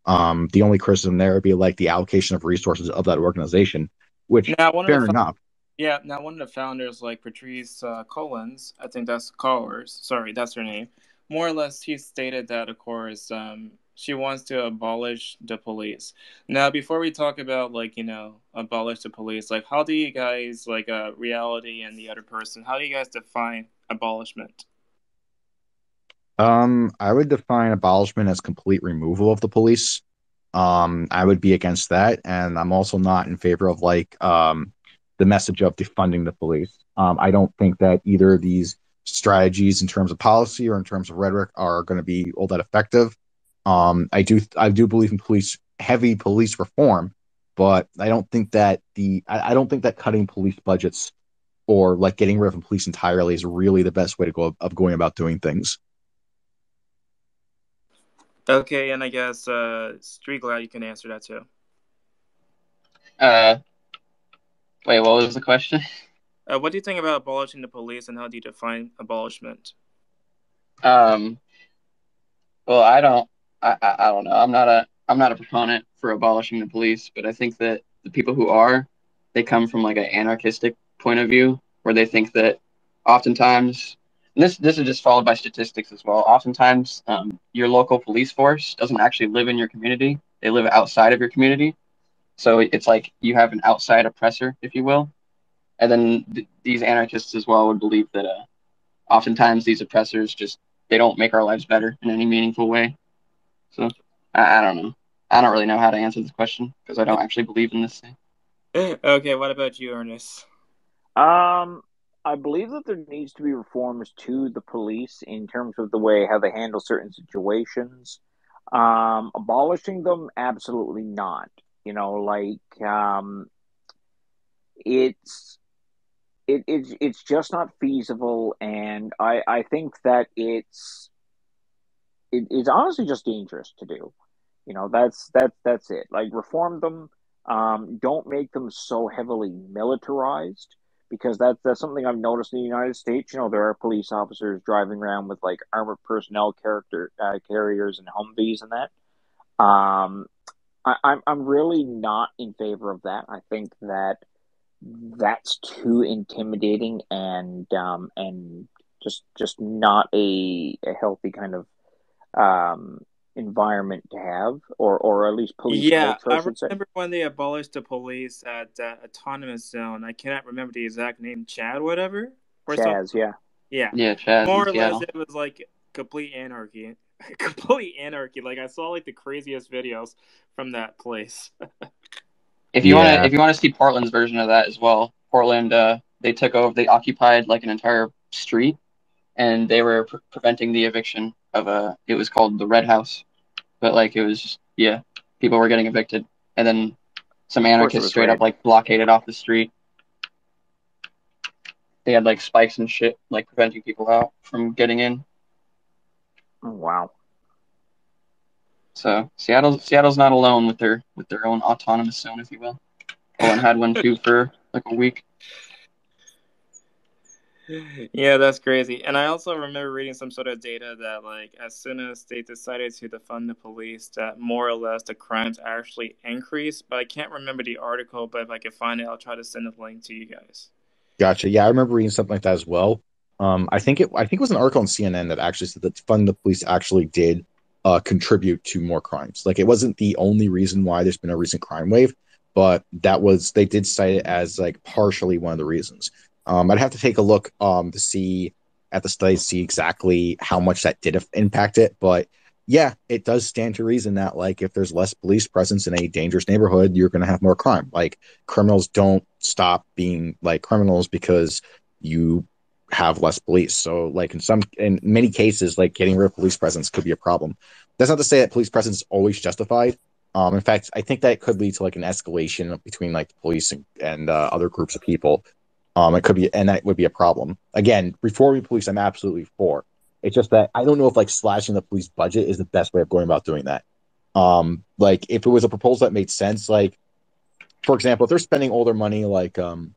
Um, the only criticism there would be like the allocation of resources of that organization, which now, fair if- enough. Yeah, now one of the founders, like Patrice uh, Collins, I think that's Collers, sorry, that's her name, more or less he stated that, of course, um, she wants to abolish the police. Now, before we talk about, like, you know, abolish the police, like, how do you guys, like, uh, reality and the other person, how do you guys define abolishment? Um, I would define abolishment as complete removal of the police. Um, I would be against that, and I'm also not in favor of, like, um... the message of defunding the police. Um, I don't think that either of these strategies in terms of policy or in terms of rhetoric are going to be all that effective. Um, I do I do believe in police heavy police reform, but I don't think that the I, I don't think that cutting police budgets or like getting rid of police entirely is really the best way to go of going about doing things. Okay, and I guess uh, Street Glad you can answer that too. Uh. Wait, what was the question? Uh, what do you think about abolishing the police, and how do you define abolishment? Um, well, I don't, I, I, I don't know. I'm not a, I'm not a proponent for abolishing the police, but I think that the people who are, they come from like an anarchistic point of view, where they think that oftentimes, and this, this is just followed by statistics as well. Oftentimes, um, your local police force doesn't actually live in your community; they live outside of your community. So it's like you have an outside oppressor, if you will. And then th- these anarchists as well would believe that uh, oftentimes these oppressors just, they don't make our lives better in any meaningful way. So I, I don't know. I don't really know how to answer this question because I don't actually believe in this thing. Okay, what about you, Ernest? Um, I believe that there needs to be reforms to the police in terms of the way how they handle certain situations. Um, abolishing them? Absolutely not. You know, like um, it's it, it's it's just not feasible, and I, I think that it's it, it's honestly just dangerous to do. You know, that's that that's it. Like, reform them. Um, don't make them so heavily militarized, because that's that's something I've noticed in the United States. You know, there are police officers driving around with like armored personnel character uh, carriers and Humvees and that. Um, I, I'm I'm really not in favor of that. I think that that's too intimidating and um and just just not a a healthy kind of um. environment to have, or or at least police. Yeah, I remember when they abolished the police at uh, autonomous zone. I cannot remember the exact name, Chad, whatever. Or CHAZ, yeah, yeah, yeah, CHAZ. More or less, it was like complete anarchy, complete anarchy. Like, I saw like the craziest videos from that place. If you yeah. want to, if you want to see Portland's version of that as well, Portland, uh, they took over, they occupied like an entire street, and they were pre- preventing the eviction of a. It was called the Red House. But, like, it was just, yeah, people were getting evicted. And then some anarchists straight up, like, blockaded off the street. They had, like, spikes and shit, like, preventing people out from getting in. Oh, wow. So, Seattle, Seattle's not alone with their with their own autonomous zone, if you will. Portland had one, too, for, like, a week. Yeah, that's crazy. And I also remember reading some sort of data that, like, as soon as they decided to defund the police, that more or less the crimes actually increased. But I can't remember the article, but if I can find it, I'll try to send a link to you guys. Gotcha. Yeah, I remember reading something like that as well. Um, I think it I think it was an article on C N N that actually said that defund the police actually did uh, contribute to more crimes. Like, it wasn't the only reason why there's been a recent crime wave, but that was they did cite it as, like, partially one of the reasons. Um, I'd have to take a look um, to see at the study, see exactly how much that did impact it. But yeah, it does stand to reason that, like, if there's less police presence in a dangerous neighborhood, you're going to have more crime. Like, criminals don't stop being like criminals because you have less police. So, like, in some, in many cases, like, getting rid of police presence could be a problem. That's not to say that police presence is always justified. Um, in fact, I think that it could lead to like an escalation between like the police and, and uh, other groups of people. Um, it could be, and that would be a problem. Again, reforming police, I'm absolutely for. It's just that I don't know if like slashing the police budget is the best way of going about doing that. Um, like if it was a proposal that made sense, like for example, if they're spending all their money, like um,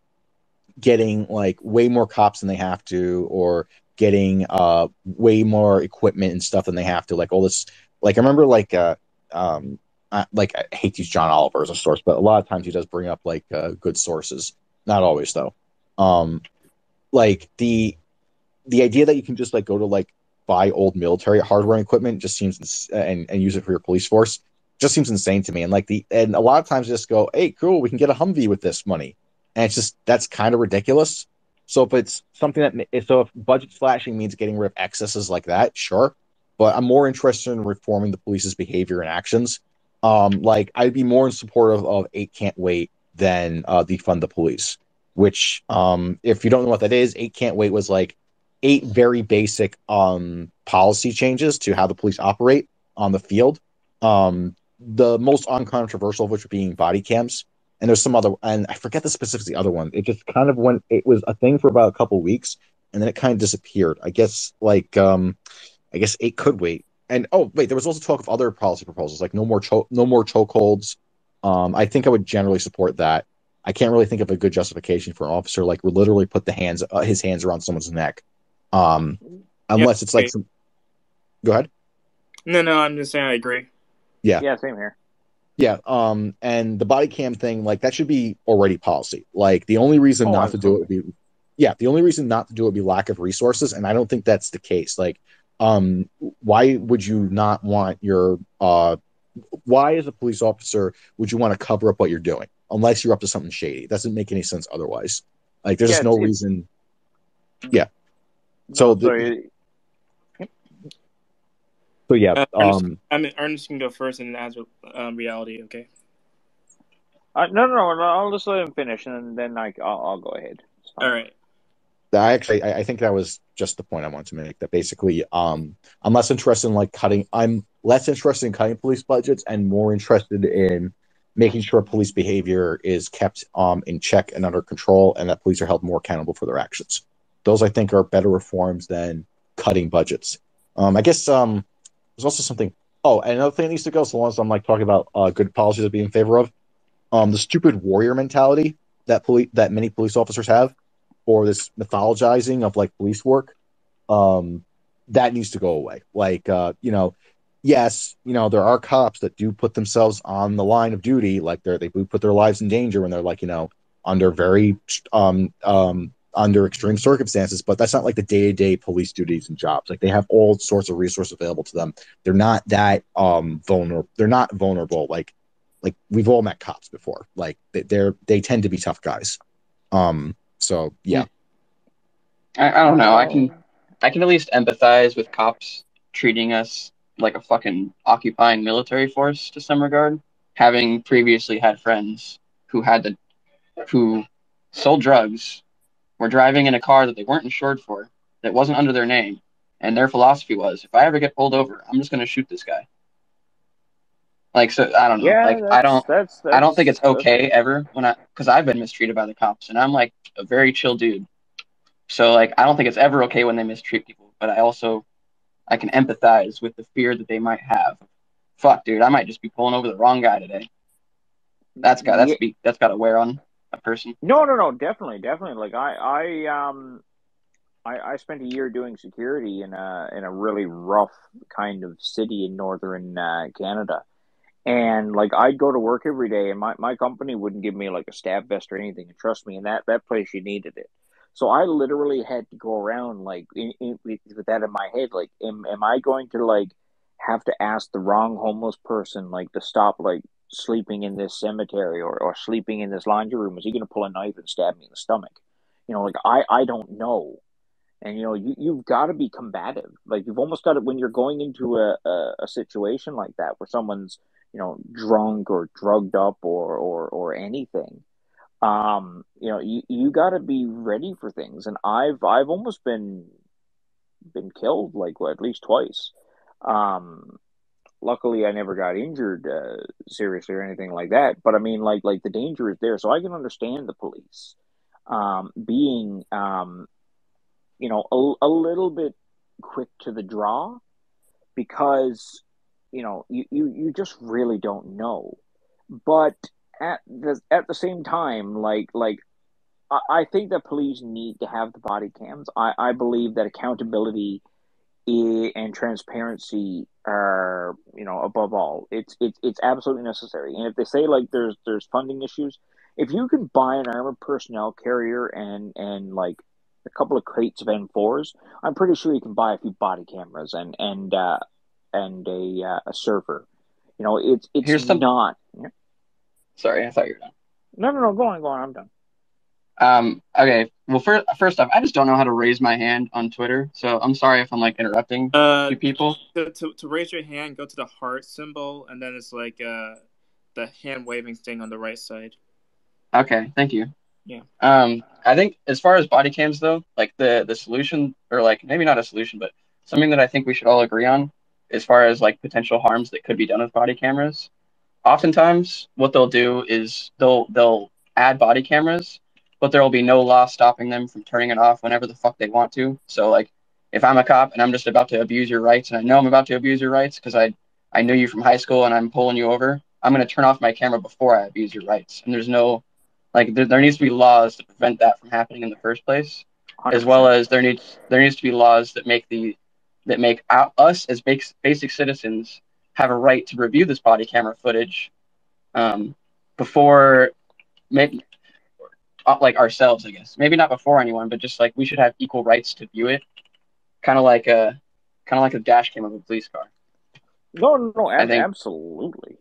getting like way more cops than they have to, or getting uh way more equipment and stuff than they have to, like all this, like I remember like uh um I, like I hate to use John Oliver as a source, but a lot of times he does bring up like uh, good sources, not always though. Um, like the, the idea that you can just like go to like buy old military hardware and equipment just seems, ins- and, and use it for your police force just seems insane to me. And like the, and a lot of times just go, hey, cool, we can get a Humvee with this money. And it's just, that's kind of ridiculous. So if it's something that, so if budget slashing means getting rid of excesses like that, sure. But I'm more interested in reforming the police's behavior and actions. Um, like I'd be more in support of, of eight Can't Wait than, uh, defund the police. Which, um, if you don't know what that is, eight Can't Wait was like eight very basic um, policy changes to how the police operate on the field. Um, the most uncontroversial of which were being body cams, and there's some other, and I forget the specifics of the other one. It just kind of went. It was a thing for about a couple weeks, and then it kind of disappeared. I guess like, um, I guess eight could wait. And oh wait, there was also talk of other policy proposals like no more cho- no more chokeholds. Um, I think I would generally support that. I can't really think of a good justification for an officer like literally put the hands uh, his hands around someone's neck, um, unless yep, it's like. Some... Go ahead. No, no, I'm just saying I agree. Yeah, yeah, same here. Yeah, um, and the body cam thing, like that should be already policy. Like the only reason oh, not absolutely. to do it would be, yeah, the only reason not to do it would be lack of resources, and I don't think that's the case. Like, um, why would you not want your? Uh, why, as a police officer, would you want to cover up what you're doing? Unless you're up to something shady. It doesn't make any sense otherwise. Like, there's yeah, just no it's, reason. Yeah. So, the... so yeah. Uh, Ernest, um, I mean, Ernest can go first and answer um, reality, okay? Uh, no, no, no, no. I'll just let him finish, and then I, I'll, I'll go ahead. All right. I actually, I, I think that was just the point I wanted to make, that basically um, I'm less interested in, like, cutting... I'm less interested in cutting police budgets and more interested in making sure police behavior is kept um, in check and under control, and that police are held more accountable for their actions. Those, I think, are better reforms than cutting budgets. Um, I guess um, there's also something Oh, and another thing that needs to go, so long as I'm like talking about uh, good policies to be in favor of, um, the stupid warrior mentality that poli- that many police officers have, or this mythologizing of like police work, um, that needs to go away. Like, uh, you know, yes, you know, there are cops that do put themselves on the line of duty, like they they put their lives in danger when they're like, you know, under very um um. under extreme circumstances, but that's not like the day-to-day police duties and jobs. Like they have all sorts of resources available to them. They're not that um vulnerable. They're not vulnerable. Like, like we've all met cops before. Like they're, they tend to be tough guys. Um, so yeah. I, I don't know. I can, I can at least empathize with cops treating us like a fucking occupying military force to some regard, having previously had friends who had the, who sold drugs, were driving in a car that they weren't insured for, that wasn't under their name, and their philosophy was, if I ever get pulled over, I'm just going to shoot this guy. Like, so I don't know. Yeah, like, I don't, that's, that's, I don't think it's okay ever when I, because I've been mistreated by the cops, and I'm like a very chill dude. So like, I don't think it's ever okay when they mistreat people. But I also, I can empathize with the fear that they might have. Fuck, dude, I might just be pulling over the wrong guy today. That's got that's yeah. be, that's got to wear on a person. No, no, no, definitely, definitely. Like I, I, um, I, I spent a year doing security in a in a really rough kind of city in northern uh, Canada, and like I'd go to work every day, and my, my company wouldn't give me like a stab vest or anything. And trust me, in that that place, you needed it. So I literally had to go around like in, in, with that in my head, like, am am I going to like have to ask the wrong homeless person like to stop like sleeping in this cemetery or, or sleeping in this laundry room? Is he going to pull a knife and stab me in the stomach? You know, like, I, I don't know. And, you know, you, you've got to be combative. Like, you've almost got to, when you're going into a, a, a situation like that where someone's, you know, drunk or drugged up or, or, or anything, um, you know, you, you got to be ready for things. And I've, I've almost been, been killed, like, well, at least twice. Um, Luckily, I never got injured uh, seriously or anything like that. But I mean, like, like the danger is there, so I can understand the police um, being, um, you know, a, a little bit quick to the draw, because you know you, you, you just really don't know. But at the at the same time, like like I, I think that police need to have the body cams. I, I believe that accountability and transparency are, you know, above all. It's it's it's absolutely necessary. And if they say like there's there's funding issues, if you can buy an armored personnel carrier and and like a couple of crates of M fours, I'm pretty sure you can buy a few body cameras and and uh, and a uh, a server. You know, it's it's Here's some... not. Yeah. Sorry, I thought you were done. No, no, no. Go on, go on. I'm done. Um, okay. Well, first, first off, I just don't know how to raise my hand on Twitter, so I'm sorry if I'm like interrupting uh, you people. To, to to raise your hand, go to the heart symbol, and then it's like uh, the hand waving thing on the right side. Okay, thank you. Yeah. Um, I think as far as body cams though, like the the solution, or like maybe not a solution, but something that I think we should all agree on, as far as like potential harms that could be done with body cameras. Oftentimes, what they'll do is they'll they'll add body cameras, but there will be no law stopping them from turning it off whenever the fuck they want to. So, like, if I'm a cop and I'm just about to abuse your rights, and I know I'm about to abuse your rights because I I knew you from high school and I'm pulling you over, I'm going to turn off my camera before I abuse your rights. And there's no, like, there, there needs to be laws to prevent that from happening in the first place, one hundred percent. As well as there needs there needs to be laws that make the that make us as basic, basic citizens have a right to review this body camera footage um, before making, like ourselves, I guess. Maybe not before anyone, but just like we should have equal rights to view it, kind of like a, kind of like a dash cam of a police car. No, no, no ab- absolutely.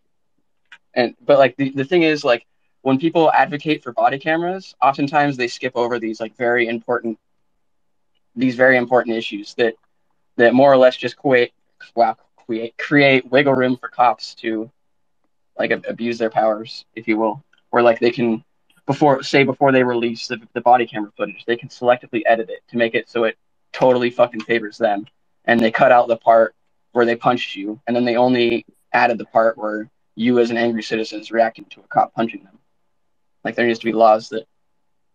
And but like the, the thing is, like when people advocate for body cameras, oftentimes they skip over these like very important, these very important issues that that more or less just create wow create create wiggle room for cops to like ab- abuse their powers, if you will, or like they can. Before, say, before they release the, the body camera footage, they can selectively edit it to make it so it totally fucking favors them. And they cut out the part where they punched you, and then they only added the part where you, as an angry citizen, is reacting to a cop punching them. Like, there needs to be laws that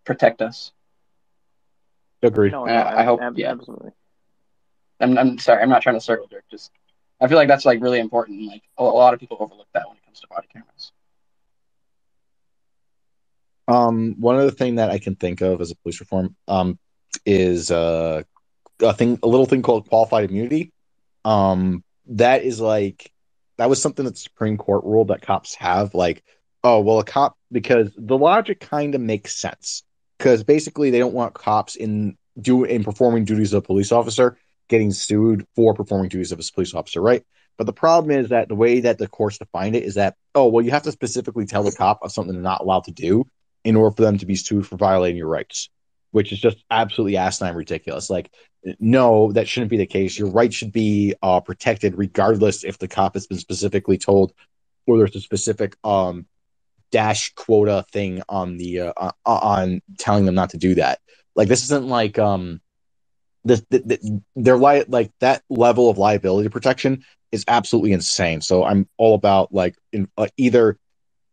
protect us. Agreed. No, no, I, I hope. Absolutely. Yeah. I'm, I'm sorry. I'm not trying to circle jerk. Just I feel like that's like really important. And, like a lot of people overlook that when it comes to body cameras. Um, one other thing that I can think of as a police reform um, is uh, a thing, a little thing called qualified immunity. Um, that is like that was something that the Supreme Court ruled that cops have. Like, oh well, a cop, because the logic kind of makes sense, because basically they don't want cops in do in performing duties of a police officer getting sued for performing duties of a police officer, right? But the problem is that the way that the courts defined it is that, oh well, you have to specifically tell the cop of something they're not allowed to do in order for them to be sued for violating your rights, which is just absolutely asinine ridiculous. Like, no, that shouldn't be the case. Your rights should be uh, protected regardless if the cop has been specifically told or there's a specific um, dash quota thing on the uh, on telling them not to do that. Like, this isn't like um, the, the, the, they're li- like that level of liability protection is absolutely insane. So I'm all about like in, uh, either.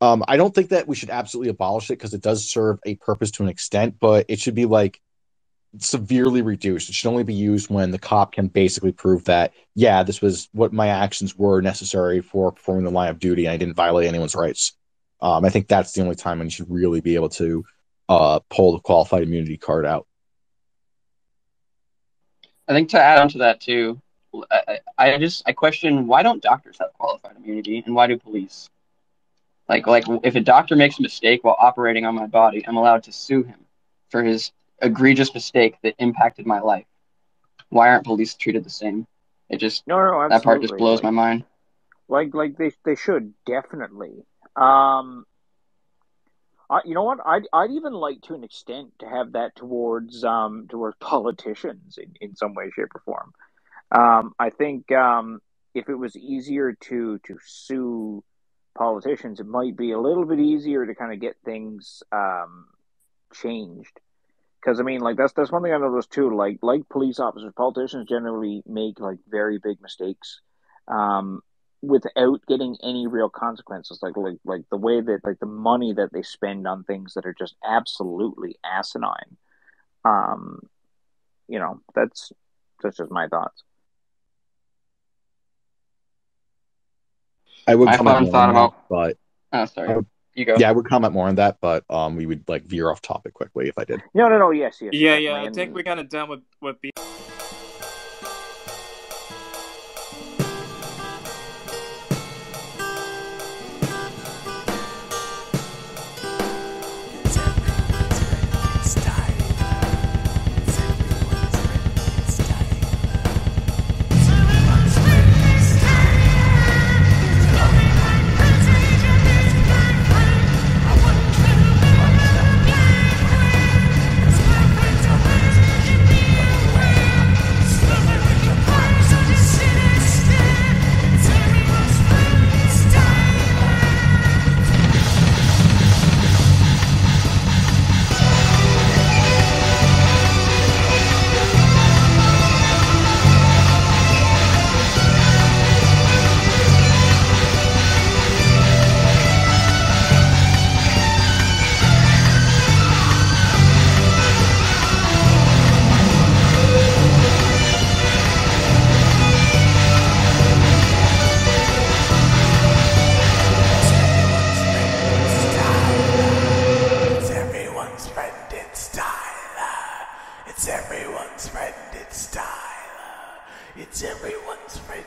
Um, I don't think that we should absolutely abolish it because it does serve a purpose to an extent, but it should be like severely reduced. It should only be used when the cop can basically prove that, yeah, this was what my actions were necessary for performing the line of duty, and I didn't violate anyone's rights. Um, I think that's the only time when you should really be able to uh, pull the qualified immunity card out. I think to add on to that too, I, I just I question why don't doctors have qualified immunity and why do police? Like, like if a doctor makes a mistake while operating on my body, I'm allowed to sue him for his egregious mistake that impacted my life. Why aren't police treated the same? It just no, no, that part just blows like, my mind. Like, like they they should definitely. Um, I, you know what? I'd I'd even like to an extent to have that towards um towards politicians in, in some way, shape, or form. Um, I think um if it was easier to to sue politicians, it might be a little bit easier to kind of get things um, changed. Because I mean, like that's that's one thing I noticed too. Like like police officers, politicians generally make like very big mistakes um, without getting any real consequences. Like like like the way that like the money that they spend on things that are just absolutely asinine. Um, you know, that's that's just my thoughts. I would I comment thought about, that, but oh, sorry. Would, you go. Yeah, I would comment more on that, but um, we would like veer off topic quickly if I did. No, no, no. Yes, yes. Yeah, yeah. I think we're kind of done with with the. It's everyone's friend,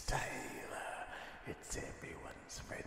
it's Tyler. It's everyone's friend.